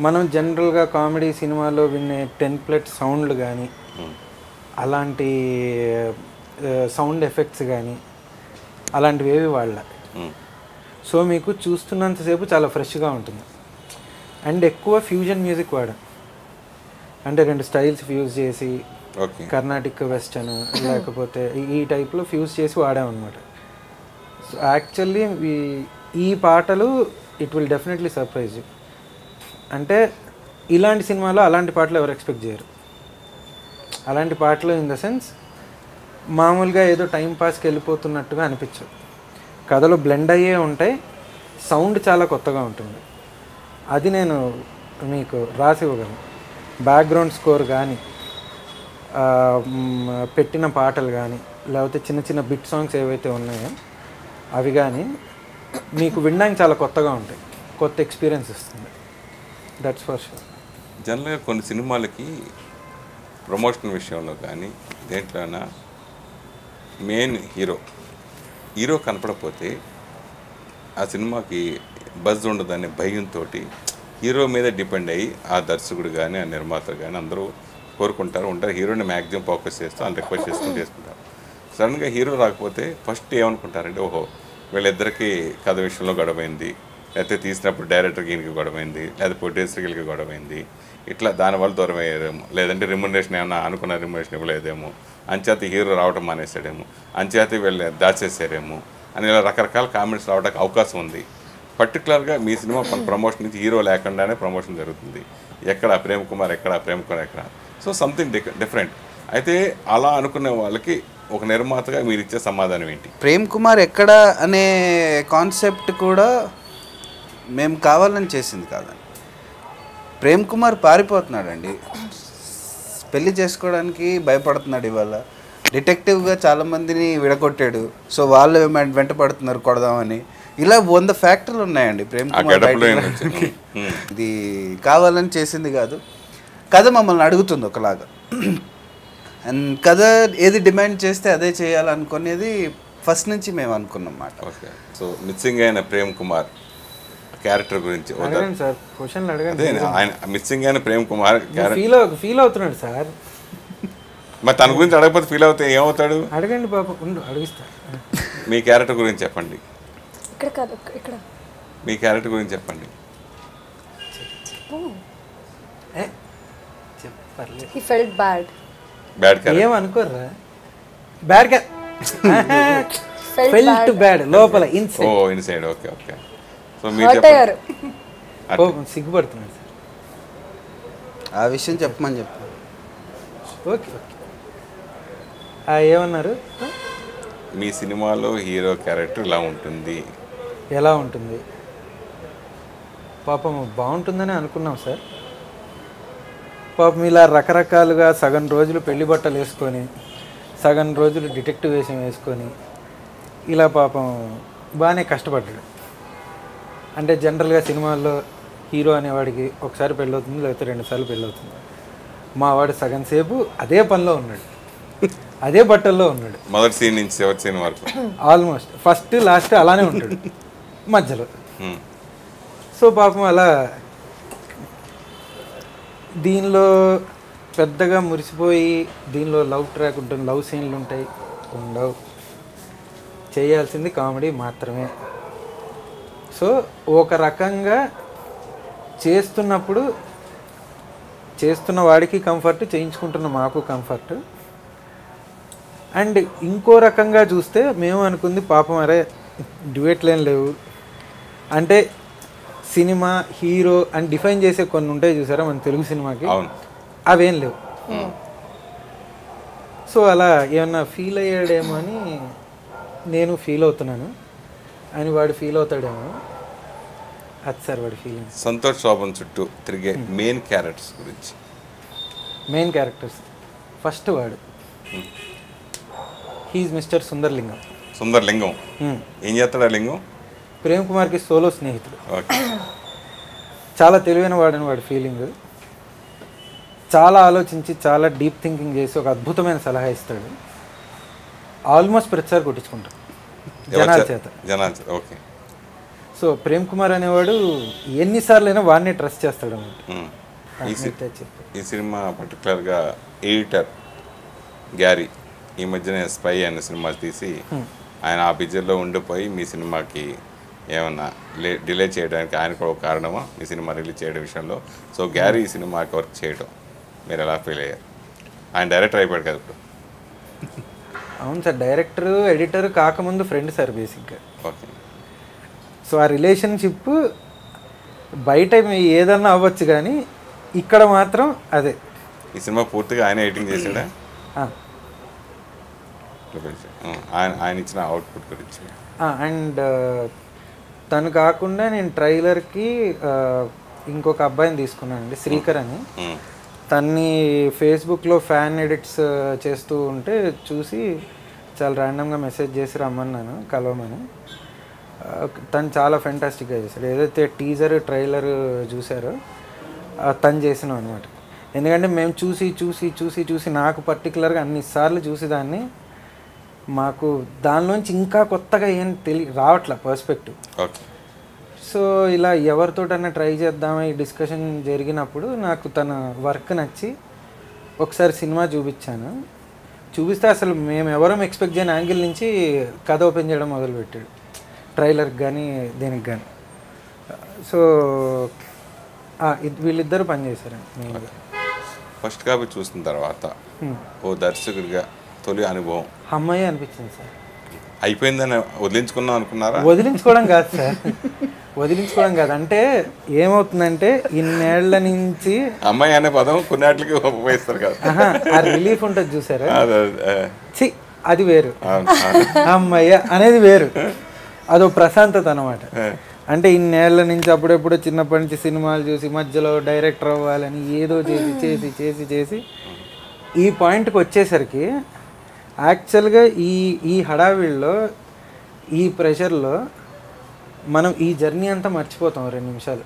మనం జనరల్గా కామెడీ సినిమాలో వినే టెంప్లెట్ సౌండ్లు కానీ అలాంటి సౌండ్ ఎఫెక్ట్స్ కానీ అలాంటివి ఏవి వాళ్ళ. సో మీకు చూస్తున్నంతసేపు చాలా ఫ్రెష్గా ఉంటుంది. అండ్ ఎక్కువ ఫ్యూజన్ మ్యూజిక్ వాడ, అంటే రెండు స్టైల్స్ ఫ్యూజ్ చేసి, కర్ణాటిక్ వెస్టర్న్ లేకపోతే ఈ టైప్లో ఫ్యూజ్ చేసి వాడామన్నమాట. సో యాక్చువల్లీ ఈ పాటలు it will definitely surprise you. అంటే ఇలాంటి సినిమాలో అలాంటి పాటలు ఎవరు ఎక్స్పెక్ట్ చేయరు. అలాంటి పాటలు ఇన్ ద సెన్స్ మామూలుగా ఏదో టైంపాస్కి వెళ్ళిపోతున్నట్టుగా అనిపించవు. కథలో బ్లెండ్ అయ్యే ఉంటాయి, సౌండ్ చాలా కొత్తగా ఉంటుంది. అది నేను మీకు రాసి ఇవ్వగలను. బ్యాక్గ్రౌండ్ స్కోర్ కానీ, పెట్టిన పాటలు కానీ, లేకపోతే చిన్న చిన్న బిట్ సాంగ్స్ ఏవైతే ఉన్నాయో అవి కానీ మీకు వినడానికి చాలా కొత్తగా ఉంటాయి, కొత్త ఎక్స్పీరియన్స్ ఇస్తుంది. That's for sure. జనరల్గా కొన్ని సినిమాలకి ప్రమోషన్ విషయంలో కానీ దేంట్లోనా మెయిన్ హీరో హీరో కనపడకపోతే ఆ సినిమాకి బజ్ ఉండదనే భయంతో hero made depend ayi aa darshakudu gaani aa nirmata gaani andaru కోరుకుంటారు ఉంటారు హీరోని మాక్సిమం ఫోకస్ చేస్తా అంత రిక్వెస్ట్ చేసుకుంటూ చేసుకుంటారు సడన్ గా హీరో రాకపోతే ఫస్ట్ ఏమనుకుంటారంటే ఓహో వీళ్ళిద్దరికి కథ విషయంలో గొడవైంది లేకపోతే తీసినప్పుడు డైరెక్టర్కి ఈయనకి గొడవైంది లేకపోతే ప్రొడ్యూసర్కి గొడవైంది ఇట్లా దానివల్ల దూరం అయ్యారేమో లేదంటే రిమ్యూనరేషన్ ఏమన్నా అనుకున్న రిమ్యూనరేషన్ ఇవ్వలేదేమో అంచేత హీరో రావడం మానేసాడేమో అంచేత వీళ్ళు దాచేసారేమో అని ఇలా రకరకాల కామెంట్స్ రావడానికి అవకాశం ఉంది పర్టికులర్గా మీ సినిమా ప్రమోషన్ నుంచి హీరో లేకుండానే ప్రమోషన్ జరుగుతుంది ఎక్కడ ప్రేమ్ కుమార్ ఎక్కడ ప్రేమ్ కుమార్ ఎక్కడ సో సంథింగ్ డిఫరెంట్ అయితే అలా అనుకునే వాళ్ళకి ఒక నిర్మాతగా మీరు ఇచ్చే సమాధానం ఏంటి ప్రేమ్ కుమార్ ఎక్కడ అనే కాన్సెప్ట్ కూడా మేము కావాలని చేసింది కాదండి ప్రేమ్ కుమార్ పారిపోతున్నాడు అండి పెళ్లి చేసుకోవడానికి భయపడుతున్నాడు ఇవాళ డిటెక్టివ్గా చాలామందిని విడగొట్టాడు సో వాళ్ళు వెంట పడుతున్నారు కొడదామని ఇలా వంద ఫ్యాక్టర్లు ఉన్నాయండి ప్రేమ్ కుమార్ ఇది కావాలని చేసింది కాదు కథ మమ్మల్ని అడుగుతుంది ఒకలాగా అండ్ కథ ఏది డిమాండ్ చేస్తే అదే చేయాలనుకునేది ఫస్ట్ నుంచి మేము అనుకున్నమాట ఓకే సో మిస్సింగ్ అయిన ప్రేమ్ కుమార్ క్యారెక్టర్ గురించి అడగండి సార్ క్వశ్చన్లు అడగండి ఆయన మిస్సింగ్ అయిన ప్రేమ్ కుమార్ ఫీల్ ఫీల్ అవుతున్నాడు సార్ మరి తన గురించి అడగకపోతే ఫీల్ అవుతే ఏమవుతాడు అడగండి బాబు అడిగిస్తాను మీ క్యారెక్టర్ గురించి చెప్పండి ఇక్కడ కాదు ఇక్కడ మీ క్యారెక్టర్ గురించి చెప్పండి He felt bad. Bad character. Yeh man kor raha. Bad character. Felt, felt bad. Felt bad. Low pala inside. Oh inside. Okay okay. So meet up. Hotter. Oh sigbar thuna. Avishen chapman chap. Okay okay. Ah yeh manaru. Me cinema lo hero character la untundi. Ela untundi. Papa ma bauntundane anukunnam sir. పాపం ఇలా రకరకాలుగా సగం రోజులు పెళ్లి బట్టలు వేసుకొని సగం రోజులు డిటెక్టివ్ వేషం వేసుకొని ఇలా పాపం బాగానే కష్టపడ్డాడు అంటే జనరల్గా సినిమాల్లో హీరో అనేవాడికి ఒకసారి పెళ్ళి అవుతుంది లేకపోతే రెండుసార్లు పెళ్ళి అవుతుంది మా వాడు సగం సేపు అదే పనిలో ఉన్నాడు అదే బట్టల్లో ఉన్నాడు మొదటి సీన్ నుంచి చివరి సీన్ వరకు ఆల్మోస్ట్ ఫస్ట్ లాస్ట్ అలానే ఉంటాడు మధ్యలో సో పాపం అలా దీనిలో పెద్దగా మురిసిపోయి దీనిలో లవ్ ట్రాక్ ఉంటుంది లవ్ సీన్లు ఉంటాయి ఉండవు చేయాల్సింది కామెడీ మాత్రమే సో ఒక రకంగా చేస్తున్నప్పుడు చేస్తున్న వాడికి కంఫర్ట్ చేయించుకుంటున్న మాకు కంఫర్ట్ అండ్ ఇంకో రకంగా చూస్తే మేము అనుకుంది పాపం అరే డ్యూయెట్లేం లేవు అంటే సినిమా హీరో అని డిఫైన్ చేసే కొన్ని ఉంటాయి చూసారా మన తెలుగు సినిమాకి అవేం లేవు సో అలా ఏమన్నా ఫీల్ అయ్యాడేమో అని నేను ఫీల్ అవుతున్నాను అని వాడు ఫీల్ అవుతాడేమో అది సార్ వాడి ఫీలింగ్ సంతోష్ శోభన్ చుట్టూ తిరిగే మెయిన్ క్యారెక్టర్స్ గురించి మెయిన్ క్యారెక్టర్స్ ఫస్ట్ వాడు హీఈస్ మిస్టర్ సుందర్లింగం సుందర్లింగం ఏం చేస్తాడా లింగం ప్రేమ్ కుమార్కి సోలో స్నేహితుడు చాలా తెలివైన వాడని వాడి ఫీలింగ్ చాలా ఆలోచించి చాలా డీప్ థింకింగ్ చేసి ఒక అద్భుతమైన సలహా ఇస్తాడు ఆల్మోస్ట్ ప్రతిసారి కొట్టించుకుంటాడు జనాల చేత జనాల చేత ఓకే సో ప్రేమ్ కుమార్ అనేవాడు ఎన్నిసార్లు అయినా వాడిని ట్రస్ట్ చేస్తాడు అనమాట ఈ సినిమా పర్టికులర్గా ఎడిటర్ గ్యారీ ఈ మధ్యనే స్పై అనే సినిమా తీసి ఆయన ఆ బిజీలో ఉండిపోయి మీ సినిమాకి ఏమన్నా డిలే చేయడానికి ఆయన కూడా ఒక కారణమా ఈ సినిమా రిలీజ్ చేయడం విషయంలో సో గ్యారీ ఈ సినిమాకి వర్క్ చేయడం మీరు ఎలా ఫీల్ అయ్యారు ఆయన డైరెక్టర్ అయిపోయాడు కదా ఇప్పుడు అవును సార్ డైరెక్టర్ ఎడిటర్ కాకముందు ఫ్రెండ్ సార్ బేసిక్గా ఓకే సో ఆ రిలేషన్షిప్ బయట ఏదన్నా అవ్వచ్చు కానీ ఇక్కడ మాత్రం అదే ఈ సినిమా పూర్తిగా ఆయన ఎడిటింగ్ చేశాడా ఆయన ఆయన ఇచ్చిన అవుట్పుట్ గురించి అండ్ తను కాకుండా నేను ట్రైలర్కి ఇంకొక అబ్బాయిని తీసుకున్నాను అండి శ్రీకర్ అని తన్ని ఫేస్బుక్లో ఫ్యాన్ ఎడిట్స్ చేస్తూ ఉంటే చూసి చాలా ర్యాండమ్గా మెసేజ్ చేసి రమ్మన్నాను కలవమని తను చాలా ఫ్యాంటాస్టిక్గా చేశాడు ఏదైతే టీజర్ ట్రైలర్ చూసారో తను చేసినాం అనమాట ఎందుకంటే మేము చూసి చూసి చూసి చూసి నాకు పర్టికులర్గా అన్నిసార్లు చూసి దాన్ని మాకు దానిలోంచి ఇంకా కొత్తగా ఏం తెలియ రావట్లే పర్స్పెక్టివ్ సో ఇలా ఎవరితోటైనా ట్రై చేద్దామా ఈ డిస్కషన్ జరిగినప్పుడు నాకు తన వర్క్ నచ్చి ఒకసారి సినిమా చూపించాను. చూపిస్తే అసలు మేము ఎవరం ఎక్స్పెక్ట్ చేయని యాంగిల్ నుంచి కథ ఓపెన్ చేయడం మొదలుపెట్టాడు, ట్రైలర్కి కానీ దేనికి కానీ. సో వీళ్ళిద్దరు పనిచేశారండి. ఫస్ట్ కాపీ చూసిన తర్వాత ఓ దర్శకుడిగా తొలి అనుభవం అమ్మాయి అనిపించింది సార్. అయిపోయిందని వదిలించుకున్నాం అనుకున్నారా? వదిలించుకోవడం కాదు సార్, వదిలించుకోవడం కాదు. అంటే ఏమవుతుందంటే ఇన్నేళ్ల నుంచి అమ్మాయి అనే పదం కొన్నిటికి ఉపయోగిస్తారు కదా, ఆ రిలీఫ్ ఉంటుంది చూసారా, అది వేరు, అమ్మాయి అనేది వేరు, అదో ప్రశాంతత అన్నమాట. అంటే ఇన్నేళ్ల నుంచి అప్పుడెప్పుడు చిన్నప్పటి నుంచి సినిమాలు చూసి మధ్యలో డైరెక్టర్ అవ్వాలని ఏదో చేసి చేసి చేసి చేసి ఈ పాయింట్కి వచ్చేసరికి యాక్చువల్గా ఈ ఈ హడావిడిలో ఈ ప్రెషర్లో మనం ఈ జర్నీ అంతా మర్చిపోతాం రెండు నిమిషాలు.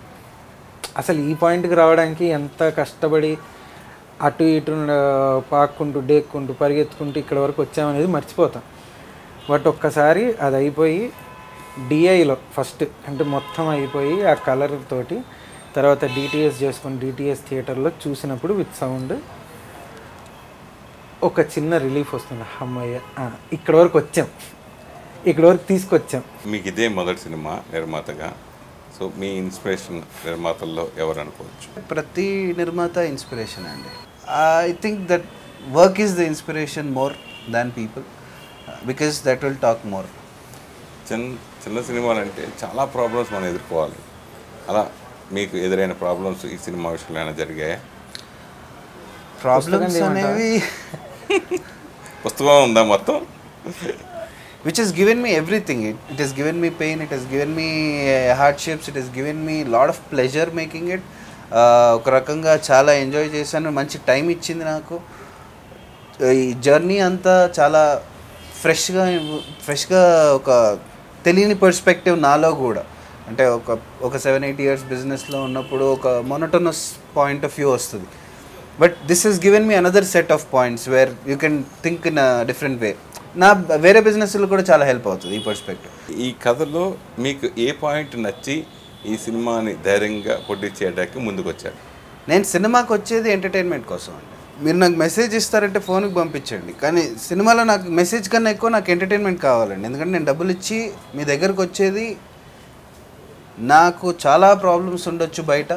అసలు ఈ పాయింట్కి రావడానికి ఎంత కష్టపడి అటు ఇటు పాక్కుంటూ డేక్కుంటూ పరిగెత్తుకుంటూ ఇక్కడ వరకు వచ్చామనేది మర్చిపోతాం. బట్ ఒక్కసారి అది అయిపోయి డిఐలో ఫస్ట్ అంటే మొత్తం అయిపోయి ఆ కలర్ తోటి తర్వాత డిటిఎస్ చేసుకుని డిటిఎస్ థియేటర్లో చూసినప్పుడు విత్ సౌండ్ ఒక చిన్న రిలీఫ్ వస్తుంది. అమ్మయ్య ఇక్కడ వరకు వచ్చాం, ఇక్కడ వరకు తీసుకొచ్చాం. మీకు ఇదే మొదటి సినిమా నిర్మాతగా, సో మీ ఇన్స్పిరేషన్ నిర్మాతల్లో ఎవరు అనుకోవచ్చు? ప్రతి నిర్మాత ఇన్స్పిరేషన్ అండి. I think that work is the inspiration more than people because that will talk more. చిన్న చిన్న సినిమాలు అంటే చాలా ప్రాబ్లమ్స్ మనం ఎదుర్కోవాలి. అలా మీకు ఎదురైన ప్రాబ్లమ్స్ ఈ సినిమా విషయంలో ఏమైనా జరిగాయా? ప్రాబ్లమ్స్ అనేవి పుస్తకం ఉందా మొత్తం, which has given me everything. It, it has given me pain, it has given me uh, hardships, it has given me lot of pleasure making it. ఒక రకంగా చాలా ఎంజాయ్ చేశాను, మంచి టైం ఇచ్చింది నాకు. ఈ జర్నీ అంతా చాలా ఫ్రెష్గా ఫ్రెష్గా ఒక తెలియని పర్స్పెక్టివ్ నాలో కూడా. అంటే ఒక ఒక సెవెన్ ఎయిట్ ఇయర్స్ బిజినెస్లో ఉన్నప్పుడు ఒక మొనోటోనస్ పాయింట్ ఆఫ్ వ్యూ వస్తుంది, but this he's given me another set of points where you can think in a different way. నా వేరే బిజినెస్లో కూడా చాలా హెల్ప్ అవుతుంది ఈ పర్స్పెక్టివ్. ఈ కథలో మీకు ఏ పాయింట్ నచ్చి ఈ సినిమాని ధైర్యంగా పొడి చేయడానికి ముందుకు వచ్చాడు? నేను సినిమాకి వచ్చేది ఎంటర్టైన్మెంట్ కోసం అండి. మీరు నాకు మెసేజ్ ఇస్తారంటే ఫోన్కి పంపించండి, కానీ సినిమాలో నాకు మెసేజ్ కన్నా ఎక్కువ నాకు ఎంటర్టైన్మెంట్ కావాలండి. ఎందుకంటే నేను డబ్బులు ఇచ్చి మీ దగ్గరకు వచ్చేది, నాకు చాలా ప్రాబ్లమ్స్ ఉండొచ్చు బయట,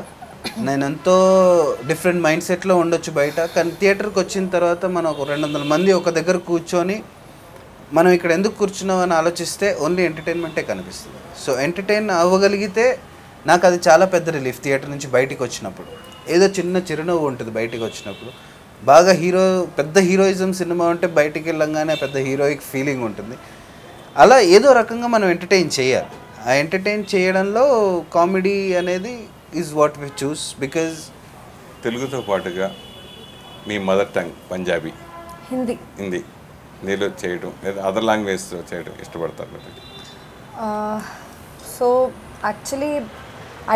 నేను ఎంతో డిఫరెంట్ మైండ్ సెట్లో ఉండొచ్చు బయట, కానీ థియేటర్కి వచ్చిన తర్వాత మనం ఒక రెండు వందల మంది ఒక దగ్గర కూర్చొని మనం ఇక్కడ ఎందుకు కూర్చున్నాం అని ఆలోచిస్తే ఓన్లీ ఎంటర్టైన్మెంటే కనిపిస్తుంది. సో ఎంటర్టైన్ అవ్వగలిగితే నాకు అది చాలా పెద్ద రిలీఫ్. థియేటర్ నుంచి బయటికి వచ్చినప్పుడు ఏదో చిన్న చిరునవ్వు ఉంటుంది బయటికి వచ్చినప్పుడు. బాగా హీరో పెద్ద హీరోయిజం సినిమా అంటే బయటికి వెళ్ళంగానే పెద్ద హీరోయిక్ ఫీలింగ్ ఉంటుంది. అలా ఏదో రకంగా మనం ఎంటర్టైన్ చేయాలి. ఆ ఎంటర్టైన్ చేయడంలో కామెడీ అనేది is what we choose because. తెలుగుతో పాటుగా మీ మదర్ టంగ్ పంజాబీ హిందీ హిందీ నీలో చేయడం లేదా అదర్ లాంగ్వేజ్ చేయడం ఇష్టపడతారు? So actually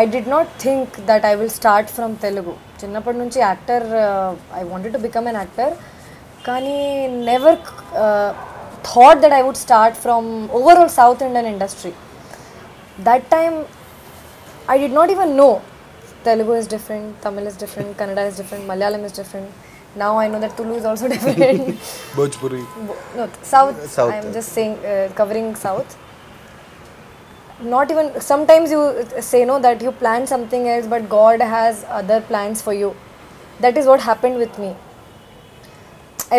I did not think that I will start from Telugu. చిన్నప్పటి నుంచి actor, I wanted to become an actor, కానీ never thought that I would start from overall south Indian industry. That time I did not even know Telugu is different, Tamil is different, Kannada is different, Malayalam is different. Now I know that Tulu is also different. Bhojpuri. No, South. South. I am just saying, uh, covering South. Not even, sometimes you say no that you plan something else, but God has other plans for you. That is what happened with me.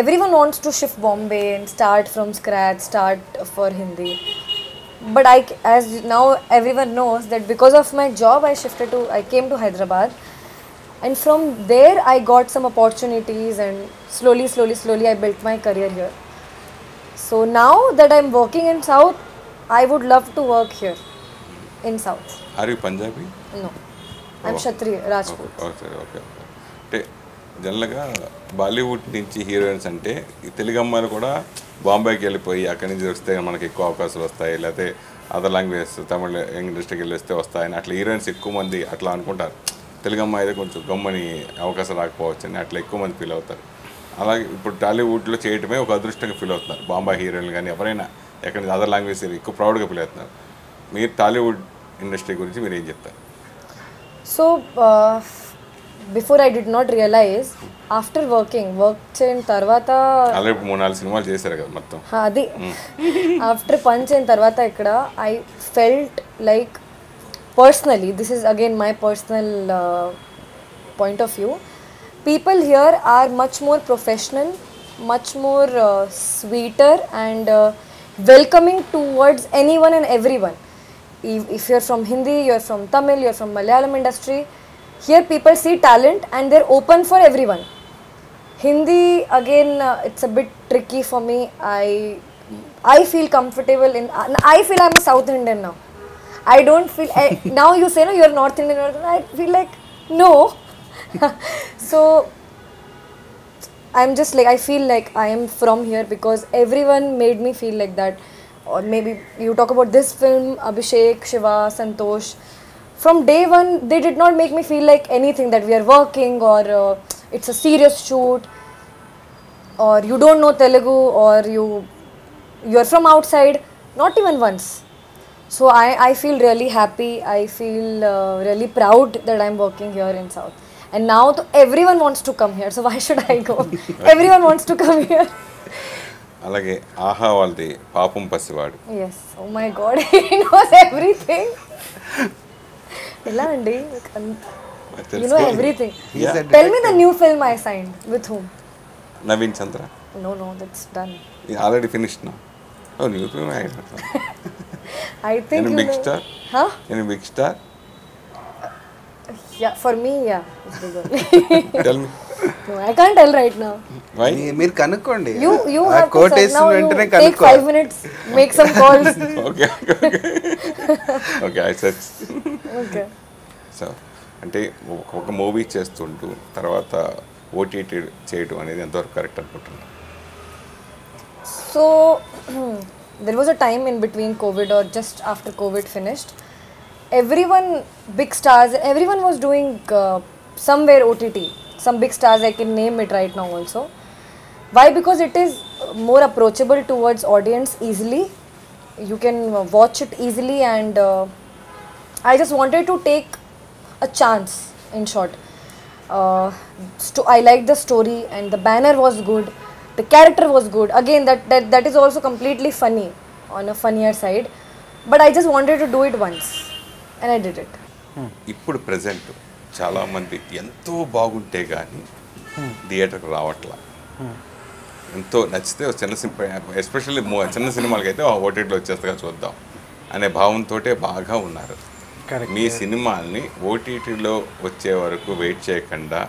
Everyone wants to shift Bombay and start from scratch, start for Hindi. But I, as now everyone knows that because of my job, I shifted to, I came to Hyderabad. And from there, I got some opportunities and slowly, slowly, slowly, I built my career here. So now that I'm working in South, I would love to work here in South. Are you Punjabi? No. I'm Kshatriya, Rajput. Okay, okay, okay. జనరల్గా బాలీవుడ్ నుంచి heroines అంటే ఈ తెలుగు అమ్మాయిలు కూడా బాంబేకి వెళ్ళిపోయి అక్కడి నుంచి వస్తే మనకి ఎక్కువ అవకాశాలు వస్తాయి, లేకపోతే అదర్ లాంగ్వేజెస్ తమిళ ఇండస్ట్రీకి వెళ్ళి వస్తే వస్తాయని అట్లా హీరోయిన్స్ ఎక్కువ మంది అట్లా అనుకుంటారు. తెలుగు అమ్మాయి అయితే కొంచెం గమ్మని అవకాశం రాకపోవచ్చు అని అట్లా ఎక్కువ మంది ఫీల్ అవుతారు. అలాగే ఇప్పుడు టాలీవుడ్లో చేయటమే ఒక అదృష్టంగా ఫీల్ అవుతున్నారు బాంబే హీరోయిన్లు కానీ ఎవరైనా ఎక్కడ అదర్ లాంగ్వేజ్ ఎక్కువ ప్రౌడ్గా ఫీల్ అవుతున్నారు. మీరు Tollywood industry gurinchi meer em cheptaru. So uh, before I did not realize after working work chain tarvata alle monaal cinemalu chesaru kada mottham ha adi after punch in tarvata ikkada I felt like personally this is again my personal uh, point of view, people here are much more professional, much more uh, sweeter and uh, welcoming towards anyone and everyone. If, if you're from Hindi, you're from Tamil, you're from Malayalam industry, here people see talent and they're open for everyone. Hindi, again, uh, it's a bit tricky for me. I I feel comfortable in, uh, I feel I'm a South Indian now. I don't feel, I, now you say no, you're North Indian, I feel like, no. So, I'm just like, I feel like I am from here because everyone made me feel like that. Or maybe you talk about this film, Abhishek, Shiva, Santosh. From day one, they did not make me feel like anything, that we are working or uh, it's a serious shoot or you don't know Telugu or you you are from outside, not even once. So I, I feel really happy, I feel uh, really proud that I am working here in South. And now th everyone wants to come here, so why should I go? Everyone wants to come here. Alage, aha valde, papum pasivadu. Yes, oh my God, he knows everything. You know everything. Yeah. Tell me the new film I signed. With whom? Naveen Chandra. No, no, that's done. It's already finished now. Oh, new film I I think any big star? Huh? Any big star? Uh, yeah, for me, yeah. Tell me. No, I can't tell right now. Why? You, you have to search now. You take five minutes, make some calls. Okay, okay, okay. Okay, I search. Okay. So, ante oka movie chestundu tarvata O T T cheyadu anedi ento correct anukuntunna. So, there was a time in between COVID or just after COVID finished. Everyone, big stars, everyone was doing uh, somewhere O T T. Some big stars, I can name it right now also. Why? Because it is more approachable towards audience easily. You can watch it easily and uh, I just wanted to take a chance, in short. Uh, I liked the story and the banner was good. The character was good. Again, that, that, that is also completely funny, on a funnier side. But I just wanted to do it once and I did it. Hmm. Ippudu present. Chala mandi entho baagunte gaani theatre ku raavatla entho nachite chenna cinema especially chenna cinemalu kaithe O T T lo vachestha chuddam ane bhavam tote baaga unnaru. Mee cinemaalni O T T lo vacche varaku wait cheyakanda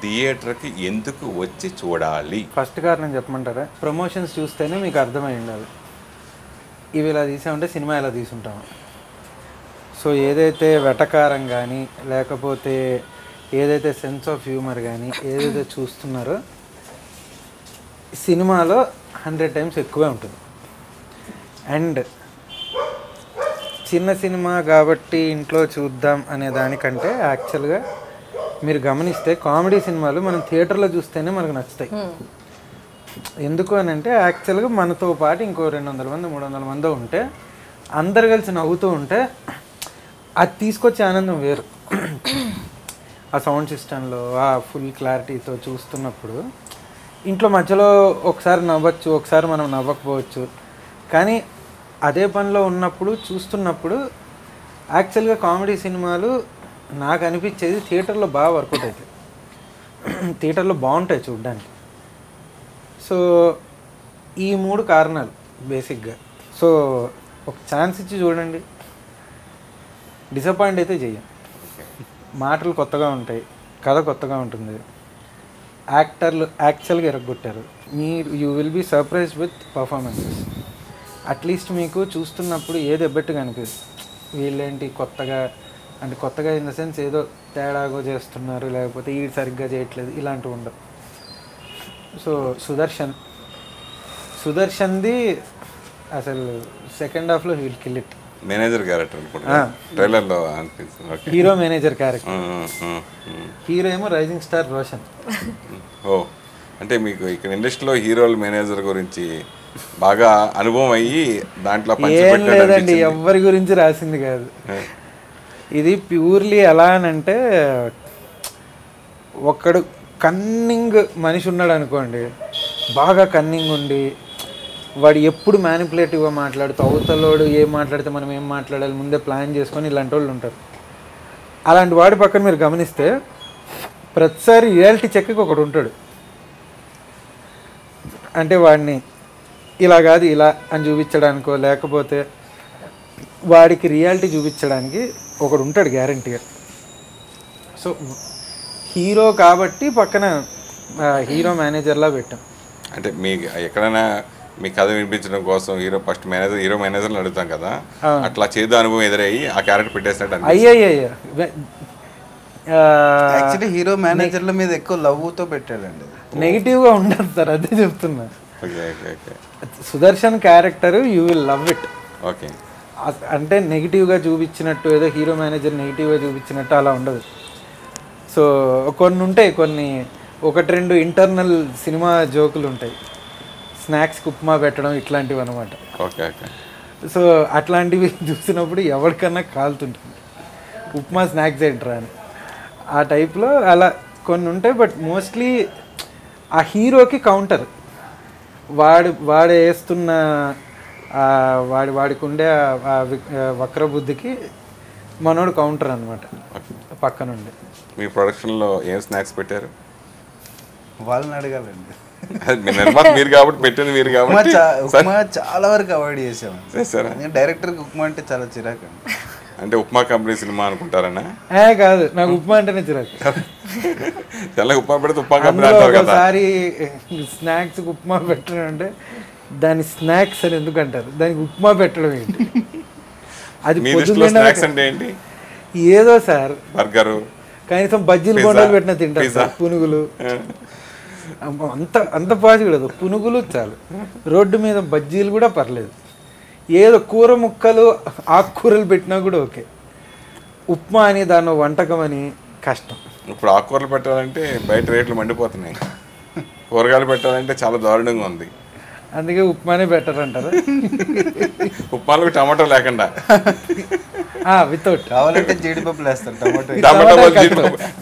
theatre ki enduku vachi chudali. First karanam cheppamantara promotions chustene meeku ardham ayindadi ivi ila teesamunte cinema ela teesuntam. So, ఏదైతే వెటకారం కానీ లేకపోతే ఏదైతే sense of humour కానీ ఏదైతే చూస్తున్నారో సినిమాలో hundred times ఎక్కువే ఉంటుంది. అండ్ చిన్న సినిమా కాబట్టి ఇంట్లో చూద్దాం అనే దానికంటే యాక్చువల్గా మీరు గమనిస్తే కామెడీ సినిమాలు మనం థియేటర్లో చూస్తేనే మనకు నచ్చుతాయి. ఎందుకు అని అంటే యాక్చువల్గా మనతో పాటు ఇంకో రెండు వందల మంది మూడు వందల మంది ఉంటే అందరు కలిసి నవ్వుతూ ఉంటే అది తీసుకొచ్చే ఆనందం వేరు. ఆ సౌండ్ సిస్టంలో ఆ ఫుల్ క్లారిటీతో చూస్తున్నప్పుడు ఇంట్లో మధ్యలో ఒకసారి నవ్వచ్చు, ఒకసారి మనం నవ్వకపోవచ్చు, కానీ అదే పనిలో ఉన్నప్పుడు చూస్తున్నప్పుడు యాక్చువల్గా కామెడీ సినిమాలు నాకు అనిపించేది థియేటర్లో బాగా వర్కౌట్ అవుతాయి, థియేటర్లో బాగుంటాయి చూడ్డానికి. సో ఈ మూడు కారణాలు బేసిక్గా. సో ఒక ఛాన్స్ ఇచ్చి చూడండి, డిసప్పాయింట్ అయితే చెయ్యం. మాటలు కొత్తగా ఉంటాయి, కథ కొత్తగా ఉంటుంది, యాక్టర్లు యాక్చువల్గా ఎరగొట్టారు. మీరు you will be surprise with performances. At least మీకు చూస్తున్నప్పుడు ఏది ఎబ్బెట్టుగా అనిపిస్తుంది, వీళ్ళేంటి కొత్తగా అంటే కొత్తగా ఇన్ ద సెన్స్ ఏదో తేడాగో చేస్తున్నారు లేకపోతే ఈ సరిగ్గా చేయట్లేదు ఇలాంటివి ఉండవు. సో సుదర్శన్ సుదర్శన్ది అసలు సెకండ్ హాఫ్లో he will kill it. Manager character అనుకుంటా ట్రైలర్లో అనిపిస్తుంది. హీరో మేనేజర్ క్యారెక్టర్, హీరో ఏమో రైజింగ్ స్టార్ రోషన్. ఓ అంటే మీకు ఇక్కడ ఇండస్ట్రీలో హీరోలు మేనేజర్ గురించి బాగా అనుభవం అయ్యి దాంట్లో ఏం లేదండి, ఎవరి గురించి రాసింది కాదు. ఇది ప్యూర్లీ ఎలా అని అంటే, ఒక్కడు కన్నింగ్ మనిషి ఉన్నాడు అనుకోండి, బాగా కన్నింగ్ ఉండి వాడు ఎప్పుడు మ్యానిపులేటివ్గా మాట్లాడుతూ అవతలోడు ఏం మాట్లాడితే మనం ఏం మాట్లాడాలి ముందే ప్లాన్ చేసుకొని ఇలాంటి వాళ్ళు ఉంటారు. అలాంటి వాడి పక్కన మీరు గమనిస్తే ప్రతిసారి రియాలిటీ చెక్కి ఒకడు ఉంటాడు. అంటే వాడిని ఇలా కాదు ఇలా అని చూపించడానికో లేకపోతే వాడికి రియాలిటీ చూపించడానికి ఒకడు ఉంటాడు గ్యారంటీగా. సో హీరో కాబట్టి పక్కన హీరో మేనేజర్లా పెట్టాం. అంటే మీ ఎక్కడైనా మీ కథ వినిపించడం కోసం హీరో ఫస్ట్ మేనేజర్ హీరో మేనేజర్ని అడుగుతాం కదా, అట్లా చేదు అనుభవం ఎదురయ్యి ఆ క్యారెక్టర్ పెట్టేసినట్టు అయ్యయ్య. యాక్చువల్లీ హీరో మేనేజర్ల మీద ఎక్కువ లవ్వుతో పెట్టాడండి, నెగిటివ్గా ఉండదు సార్, అదే చెప్తున్నా. Sudarshan character you will love it. Okay, అంటే నెగిటివ్గా చూపించినట్టు ఏదో హీరో మేనేజర్ నెగిటివ్గా చూపించినట్టు అలా ఉండదు. సో కొన్ని ఉంటాయి, కొన్ని ఒకటి రెండు ఇంటర్నల్ సినిమా జోకులు ఉంటాయి, స్నాక్స్ ఉప్మా పెట్టడం ఇట్లాంటివి అనమాట. Okay okay. సో అట్లాంటివి చూసినప్పుడు ఎవరికన్నా కాలుతుంటుంది, ఉప్మా స్నాక్స్ ఏంట్రా అని, ఆ టైప్లో అలా కొన్ని ఉంటాయి. బట్ మోస్ట్లీ ఆ హీరోకి కౌంటర్ వాడు వాడు వేస్తున్న వాడి వాడికి ఉండే వక్రబుద్ధికి మనోడు కౌంటర్ అనమాట పక్కన ఉండే. మీ ప్రొడక్షన్లో ఏం స్నాక్స్ పెట్టారు వాళ్ళని అడగాలండి, మీరు కాబట్టి పెట్టింది మీరు కాబట్టి. ఉప్మా చాలా వరకు అవాయిడ్ చేసాము. నేను డైరెక్టర్కి ఉప్మా అంటే చాలా చిరాకు. అంటే ఉప్మా కంపెనీ సినిమా అనుకుంటారనా? కాదు, నాకు ఉప్మా అంటేనే చిరాకు. చాలా ఉప్మా పెడితే ఉప్మా కంపెనీ అంటారు కదా. ఒకసారి స్నాక్స్ ఉప్మా పెట్టడం అంటే దాని స్నాక్స్ అని ఎందుకు అంటారు, దానికి ఉప్మా పెట్టడం ఏంటి? అది ఏంటి ఏదో సార్ బర్గరు, కనీసం బజ్జీలు బొండాలు పెట్టినా తింటారు సార్, పునుగులు అంత అంత పాజిగడదు, పునుగులు చాలు, రోడ్డు మీద బజ్జీలు కూడా పర్లేదు, ఏదో కూర ముక్కలు ఆకుకూరలు పెట్టినా కూడా ఓకే. ఉప్మా అని దాని వంటకం అని కష్టం. ఇప్పుడు ఆకుకూరలు పెట్టాలంటే బయట రేట్లు మండిపోతున్నాయి, కూరగాయలు పెట్టాలంటే చాలా దారుణంగా ఉంది, అందుకే ఉప్మానే బెటర్ అంటారు. ఉప్మాలో టమాటో లేకుండా వితౌట్ కావాలంటే జీడిపప్పులు వేస్తారు, టమాటో టమాటో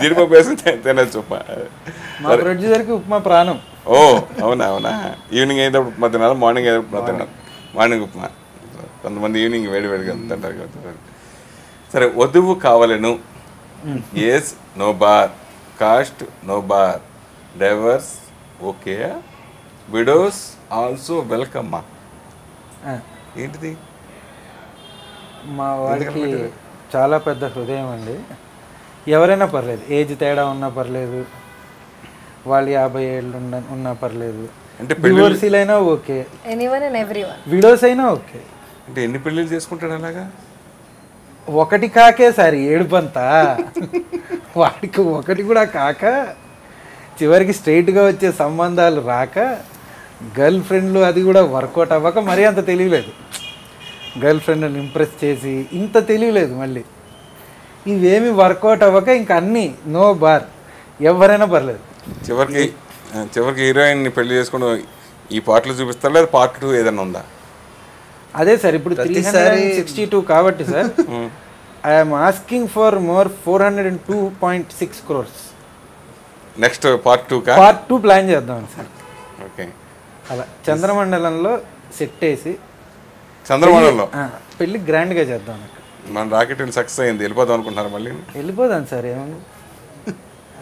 జీడిపప్పు వేస్తే తినచ్చు ఉప్మా. మా ప్రొడ్యూసర్కి ఉప్మా ప్రాణం. ఓ అవునా అవునా. ఈవినింగ్ అయితే ఉప్మా తినాలి, మార్నింగ్ అయితే ఉప్మా తినాలి, మార్నింగ్ ఉప్మా, కొంతమంది ఈవినింగ్ వేడి వేడిగా తింటారు కదా. సరే, వధువు కావాలను, yes no bar, caste no bar, divorce okay, widows also welcome. మా ఏంటిది? మా వాడికి చాలా పెద్ద హృదయం అండి, ఎవరైనా పర్లేదు, ఏజ్ తేడా ఉన్నా పర్లేదు, వాళ్ళు యాభై ఏళ్ళు ఉన్న ఉన్నా పర్లేదు, అంటే డివోర్సీలైనా okay, anyone and everyone, widows అయినా ఓకే. అంటే ఎన్ని పెళ్ళిళ్ళు చేసుకుంటాడు అలాగా? ఒకటి కాకే సార్ ఏడుపంతా, వాడికి ఒకటి కూడా కాక చివరికి స్ట్రైట్గా వచ్చే సంబంధాలు రాక, గర్ల్ ఫ్రెండ్లు అది కూడా వర్కౌట్ అవ్వక, మరీ అంత తెలియలేదు, గర్ల్ ఫ్రెండ్ని ఇంప్రెస్ చేసి ఇంత తెలియలేదు, మళ్ళీ ఇవేమి వర్కౌట్ అవ్వక ఇంక అన్నీ నో బార్, ఎవరైనా పర్లేదు. చివరికి చివరికి హీరోయిన్ని పెళ్లి చేసుకుని ఈ పార్ట్లు చూపిస్తారు, లేదా పార్ట్ టూ ఏదైనా ఉందా? అదే సార్, ఇప్పుడు three hundred and sixty two కాబట్టి sir, I'm asking for more four hundred and two point six crores next part two part two plan చేద్దాం సార్. ఓకే, అలా చంద్రమండలంలో సెట్ వేసి చంద్రమండలంలో పెళ్ళి గ్రాండ్గా చేద్దాం. మన రాకెట్ సక్సెస్ అయింది, వెళ్ళిపోదాం అనుకుంటున్నారు మళ్ళీ? వెళ్ళిపోదాం సార్, ఏమన్నా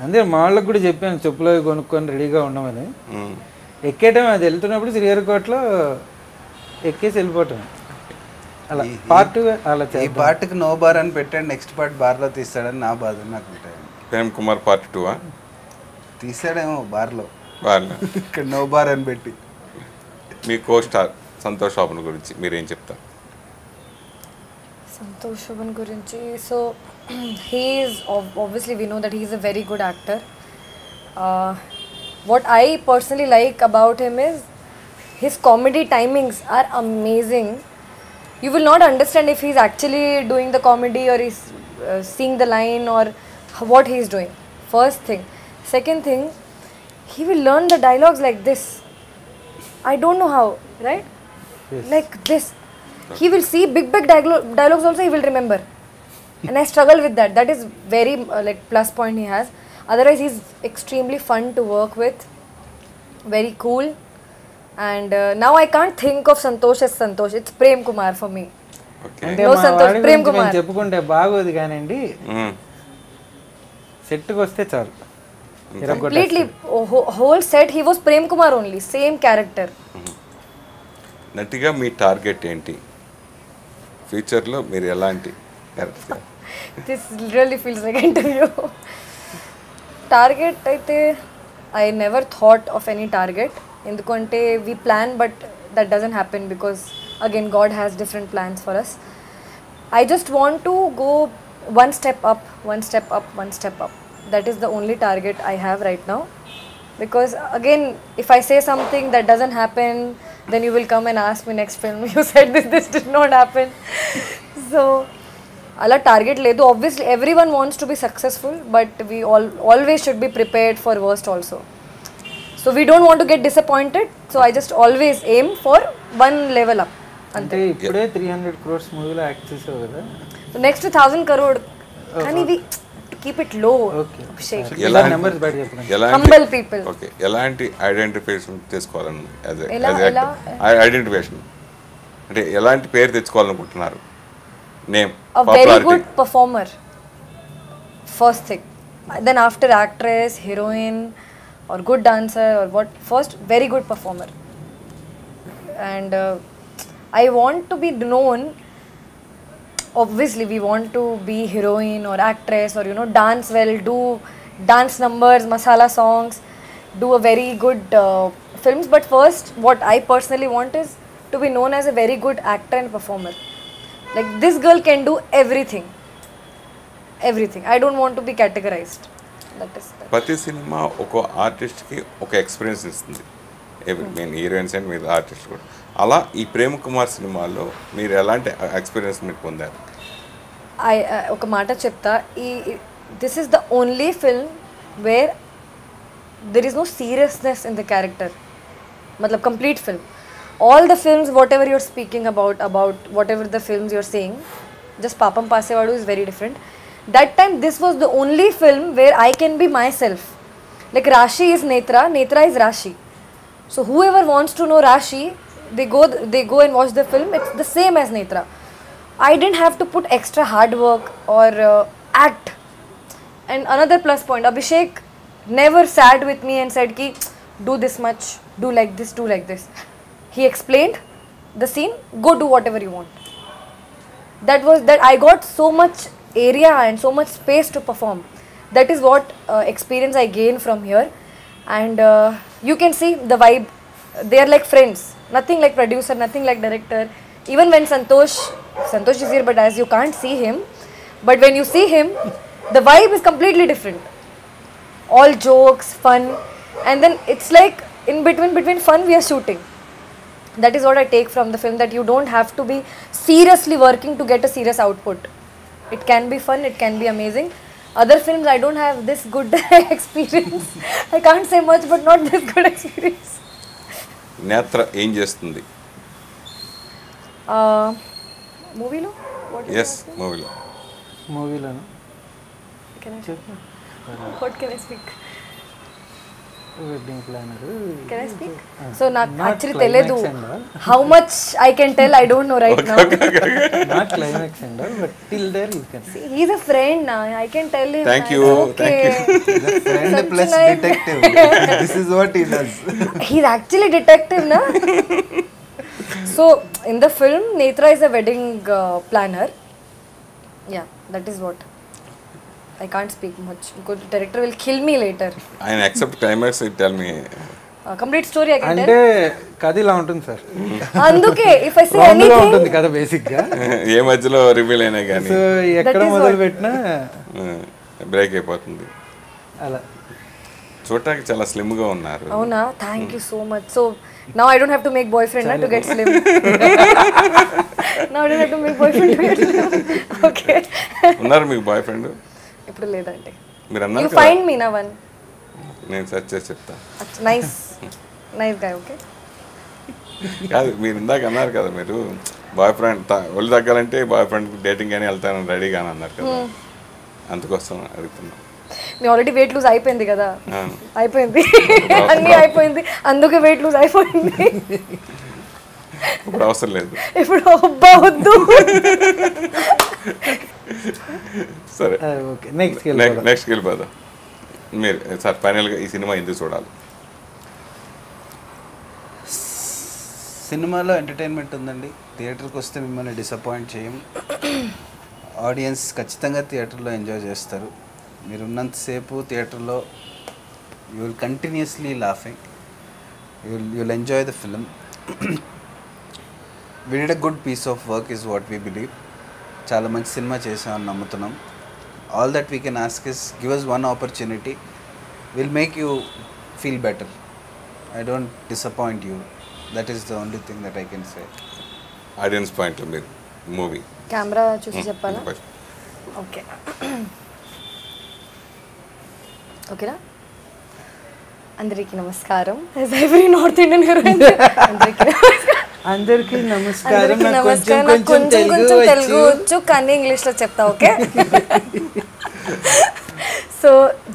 అంతే. మా వాళ్ళకి కూడా చెప్పాను చెప్పులో కొనుక్కొని రెడీగా ఉండమని. ఎక్కేటం అది వెళ్తున్నప్పుడు శ్రీహరికోటలో ఎక్కేసి వెళ్ళిపోవటం. అలా పార్ట్ అలా ఈ పార్ట్కి నో బార్ అని పెట్టాడు, నెక్స్ట్ పార్ట్ బార్లో తీస్తాడని నా బాధ. నాకు ఉంటాయి ప్రేమ్ కుమార్ పార్ట్ టూ తీసాడేమో బార్లో, ఇక్కడ నో బార్ అని పెట్టి. మీ కో స్టార్ సంతోష్ శోభన్ గురించి మీరేం చెప్తారు? సంతోష్ శోభన్ గురించి, so he is obviously we know that he is a very good actor. Uh, what I personally like about him is his comedy timings are amazing. You will not understand if he is actually doing the comedy or is uh, seeing the line or what he is doing. First thing. Second thing, he will learn the dialogues like this. I don't know how, right? Yes. Like this. He will see big, big dialogues also he will remember. and I struggle with that. That is very uh, like plus point he has. Otherwise, he's extremely fun to work with, very cool. And uh, now I can't think of Santosh as Santosh. It's Prem Kumar for me. Okay. No Santosh, Prem Kumar. Mm. Completely, whole set he was Prem Kumar only, same character. Nattiga, my target enti. Future lo, mere alanti. This really feels like interview. Target, I think I never thought of any target. In the conte, we plan, but that doesn't happen because again, God has different plans for us. I just want to go one step up, one step up, one step up. That is the only target I have right now. Because again, if I say something that doesn't happen, then you will come and ask me next film, you said this, this did not happen. So, ala target le do. Obviously, everyone wants to be successful, but we all always should be prepared for worst also. So, we don't want to get disappointed. So, I just always aim for one level up. Ante three hundred crores movie la access avada. So, next to one thousand crore, kani we keep it low. Okay. Abhishek. Yala numbers bad cheptunna. Humble people. Okay. Elanti identification tesukovalanu as a as a actor. Identification. Ante elanti pair techukovalanuntunnaru. Name. A very good performer. First thing. Then after actress, heroine or good dancer or what, first very good performer. And uh, I want to be known. Obviously, we want to be heroine or actress or, you know, dance well, do dance numbers, masala songs, do a very good uh, films. But first, what I personally want is to be known as a very good actor and performer. Like, this girl can do everything. Everything. I don't want to be categorized. That is that. Pati cinema, oka artist ki oka experience istundi. I mean, heroines and with artists. Ala, ee Prem Kumar cinema lo meer elanti experience meet pondaru. I oka maata chepta, this is the only film where there is no seriousness in the character. Matlab complete film. All the films, whatever you're speaking about, about whatever the films you're saying, just Papam Pasevadu is very different. That time, this was the only film where I can be myself. Like Rashi is Netra, Netra is Rashi. So whoever wants to know Rashi, They go, they go and watch the film, it's the same as Netra. I didn't have to put extra hard work or uh, act. And another plus point, Abhishek never sat with me and said, Ki, do this much, do like this, do like this. He explained the scene, go do whatever you want. That was that I got so much area and so much space to perform. That is what uh, experience I gained from here. And uh, you can see the vibe, they are like friends. Nothing like producer, nothing like director. Even when Santosh, Santosh is here, but as you can't see him, but when you see him, the vibe is completely different. All jokes, fun, and then it's like in between, between fun, we are shooting. That is what I take from the film, that you don't have to be seriously working to get a serious output. It can be fun, it can be amazing. Other films, I don't have this good experience. I can't say much, but not this good experience. Netra ఏం చేస్తుంది మూవీలో yes మూవీలో మూవీలో can I what can I speak wedding planner can I speak so నాకు actually తెలియదు how much I can tell I don't know right now not climax and all but till there you can see he is a friend now I can tell him thank you thank you friend plus detective this is what he does he is actually detective na so in the film Netra is a wedding uh, planner yeah that is what I can't speak much because the director will kill me later. I accept climax, so tell me. Uh, complete story I can and tell. And sir. Anduke, if I say anything. Round the basic. Ye majlo reveal ayina gaani. So ekkada modalu petna break ayipotundi. Ala. Chotaki chala slim ga unnaru. Avuna, thank you so much. So now I don't have to make boyfriend na, to get slim. Now I don't have to make boyfriend to get slim. Okay. Unnaru meeku boyfriend? You find me na one. Nice, nice guy, okay? మీరు ఇందాక అన్నారు కదా మీరు boy friend ఒళ్ళు తగ్గాలంటే boy friend dating అని వెళ్తాను రెడీగా అని అన్నారు కదా, అందుకోసం అడుగుతున్నాను. మీ ఆల్రెడీ వెయిట్ లూజ్ అయిపోయింది కదా, అయిపోయింది అన్నీ అయిపోయింది, అందుకే వెయిట్ లూజ్ అయిపోయింది. ఇప్పుడు అవసరం లేదు, ఇప్పుడు అవ్వద్దు. సరే ఓకే, నెక్స్ట్ నెక్స్ట్ వెళ్ళిపోదాం. మీరు సార్ ఫైనల్గా ఈ సినిమా ఎందుకు చూడాలి? సినిమాలో ఎంటర్టైన్మెంట్ ఉందండి, థియేటర్కి వస్తే మిమ్మల్ని డిసప్పాయింట్ చేయం. ఆడియన్స్ ఖచ్చితంగా థియేటర్లో ఎంజాయ్ చేస్తారు. మీరు ఉన్నంతసేపు థియేటర్లో you will continuously laughing, you will you will enjoy the film. We did a good piece of work is what we believe. చాలా మంచి సినిమా చేసామని నమ్ముతున్నాం. All that we can ask is give us one opportunity, will make you feel better. I don't disappoint you. That is the only thing that I can say. Audience point of view, movie. Camera choose cheppala. Okay. Okay na. Andariki namaskaram. As every North Indian heroine. Andariki namaskaram. Andariki namaskaram. Na koncham koncham Telugu Telugu chu kanni English lo chepta okay. So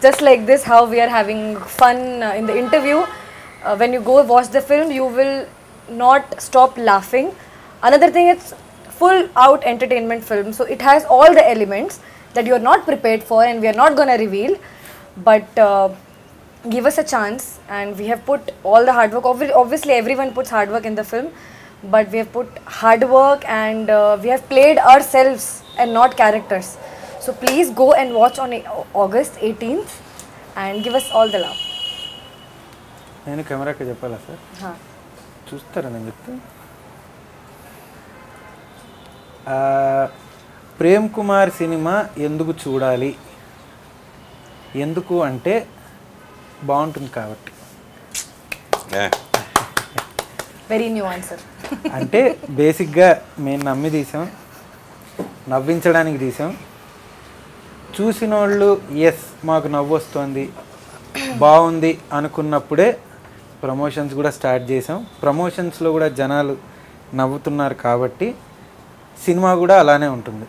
just like this, how we are having fun in the interview. Uh, when you go watch the film, you will not stop laughing. Another thing, it's full out entertainment film, so it has all the elements that you are not prepared for and we are not going to reveal, but uh, give us a chance. And we have put all the hard work. Obviously everyone puts hard work in the film, but we have put hard work and uh, we have played ourselves and not characters. So please go and watch on August eighteenth and give us all the love. నేను కెమెరాకి చెప్పాలా sir? చూస్తారా? నేను చెప్తే Prem Kumar cinema ఎందుకు చూడాలి, ఎందుకు అంటే బాగుంటుంది కాబట్టి. Very new answer. అంటే బేసిక్గా మేము నమ్మి తీసాం, నవ్వించడానికి తీసాం. చూసిన వాళ్ళు ఎస్ మాకు నవ్వు వస్తుంది బాగుంది అనుకున్నప్పుడే ప్రమోషన్స్ కూడా స్టార్ట్ చేసాం. ప్రమోషన్స్లో కూడా జనాలు నవ్వుతున్నారు కాబట్టి సినిమా కూడా అలానే ఉంటుంది.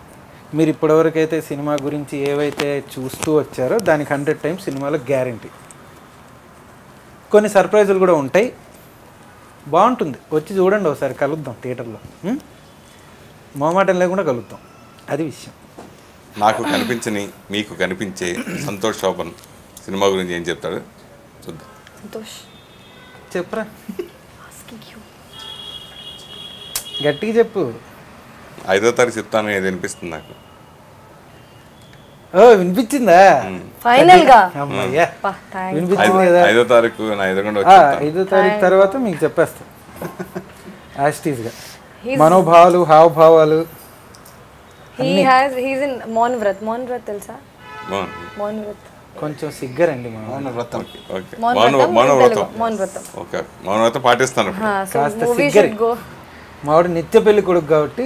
మీరు ఇప్పటివరకైతే సినిమా గురించి ఏవైతే చూస్తూ వచ్చారో దానికి హండ్రెడ్ టైమ్స్ సినిమాలో గ్యారంటీ. కొన్ని సర్ప్రైజులు కూడా ఉంటాయి, బాగుంటుంది. వచ్చి చూడండి ఒకసారి, కలుద్దాం థియేటర్లో, మొహమాటం లేకుండా కలుద్దాం. అది విషయం. నాకు కనిపించని మీకు కనిపించే సంతోష్ శోభన్ సినిమా గురించి ఏం చెప్తాడు చూద్దాం. సంతోష్ చెప్పరా? గట్టిగా చెప్పు. ఐదో తారీఖు చెప్తాను, ఏది వినిపిస్తుంది నాకు. ఓ వినిపించిందా? ఫైనల్ గా ఐదో తారీఖు ఐదో తారీఖు తర్వాత మీకు చెప్పేస్తాను. మనోభావాలు హావభావాలు. మౌన వ్రత్ మౌన వ్రత్ తెలుసా? మౌన వ్రత్ కొంచెం సిగ్గర్ అండి. మౌన వ్రతం మౌన వ్రతం పాటిస్తాను కాస్త సిగ్గర్. మావాడు నిత్య పెళ్లి కొడుకు కాబట్టి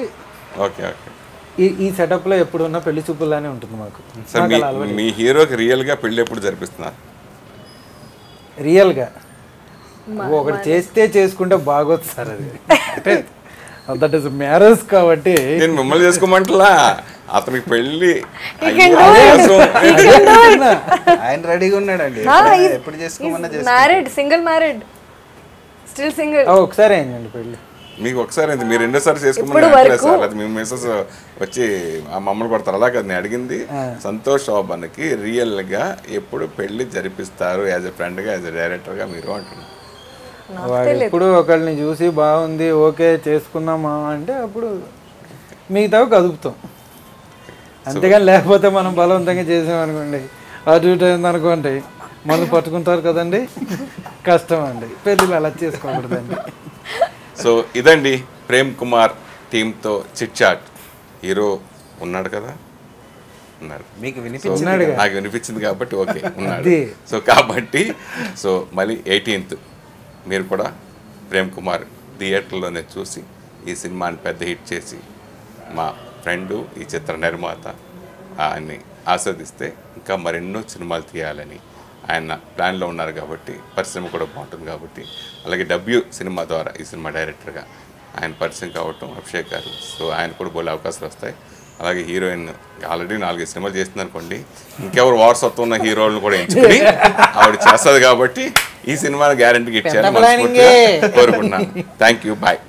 ఈ సెటప్ లో ఎప్పుడు ఉన్న పెళ్లి చూపులానే ఉంటుంది మాకు. మీ హీరోకి రియల్ గా పెళ్లి ఎప్పుడు జరిపిస్తున్నారు? రియల్ గా ఒకటి చేస్తే చేసుకుంటే బాగోదు సార్, అది అంటే దట్ ఈస్ మ్యారేజ్ కాబట్టి. నేను మిమ్మల్ని చేసుకోమంటలా, అతనికి పెళ్ళి ఆయన రెడీగా ఉన్నాడండి. ఎప్పుడు చేసుకోమన్నా married, single married, still single. ఒకసారి అయిందండి పెళ్ళి మీకు. ఒకసారి మీరు రెండోసారి చేసుకోమన్నారు. మీ మెసేజ్ వచ్చి మమ్మల్ని కొడతారు అలా కదా. నేను అడిగింది సంతోష్ శోభన్కి రియల్ గా ఎప్పుడు పెళ్లి జరిపిస్తారు యాజ్ ఎ ఫ్రెండ్ గా, యాజ్ ఎ డైరెక్టర్ గా మీరు అంటున్నారు. ఇప్పుడు ఒకళ్ళని చూసి బాగుంది ఓకే చేసుకుందామా అంటే అప్పుడు మిగతా కదుపుతాం, అంతేగాని లేకపోతే మనం బలవంతంగా చేసామనుకోండి, అటు ఇటు అయిందనుకోండి, మనం పట్టుకుంటారు కదండి, కష్టం అండి. పెళ్ళిళ్ళు అలా చేసుకోకూడదండి. సో ఇదండి ప్రేమ్ కుమార్ టీంతో చిట్ చాట్. హీరో ఉన్నాడు కదా, ఉన్నాడు, మీకు వినిపించింది, నాకు వినిపించింది కాబట్టి ఓకే ఉన్నాడు. సో కాబట్టి సో మళ్ళీ ఎయిటీన్త్ మీరు కూడా ప్రేమ్ కుమార్ థియేటర్లోనే చూసి ఈ సినిమాని పెద్ద హిట్ చేసి మా ఫ్రెండు ఈ చిత్ర నిర్మాత ఆయన్ని ఆస్వాదిస్తే ఇంకా మరెన్నో సినిమాలు తీయాలని ఆయన ప్లాన్లో ఉన్నారు కాబట్టి పరిశ్రమ కూడా బాగుంటుంది కాబట్టి అలాగే డబ్ల్యూ సినిమా ద్వారా ఈ సినిమా డైరెక్టర్గా ఆయన పరిచయం కావటం అభిషేక్ గారు, సో ఆయన కూడా బోలే అవకాశాలు వస్తాయి. అలాగే హీరోయిన్ ఆల్రెడీ నాలుగైదు సినిమాలు చేస్తుంది అనుకోండి, ఇంకెవరు వారసత్వం ఉన్న హీరోలను కూడా ఎంచుకుని ఆవిడ చేస్తుంది కాబట్టి ఈ సినిమాను గ్యారంటీ ఇచ్చారు కోరుకున్నాను. Thank you, bye.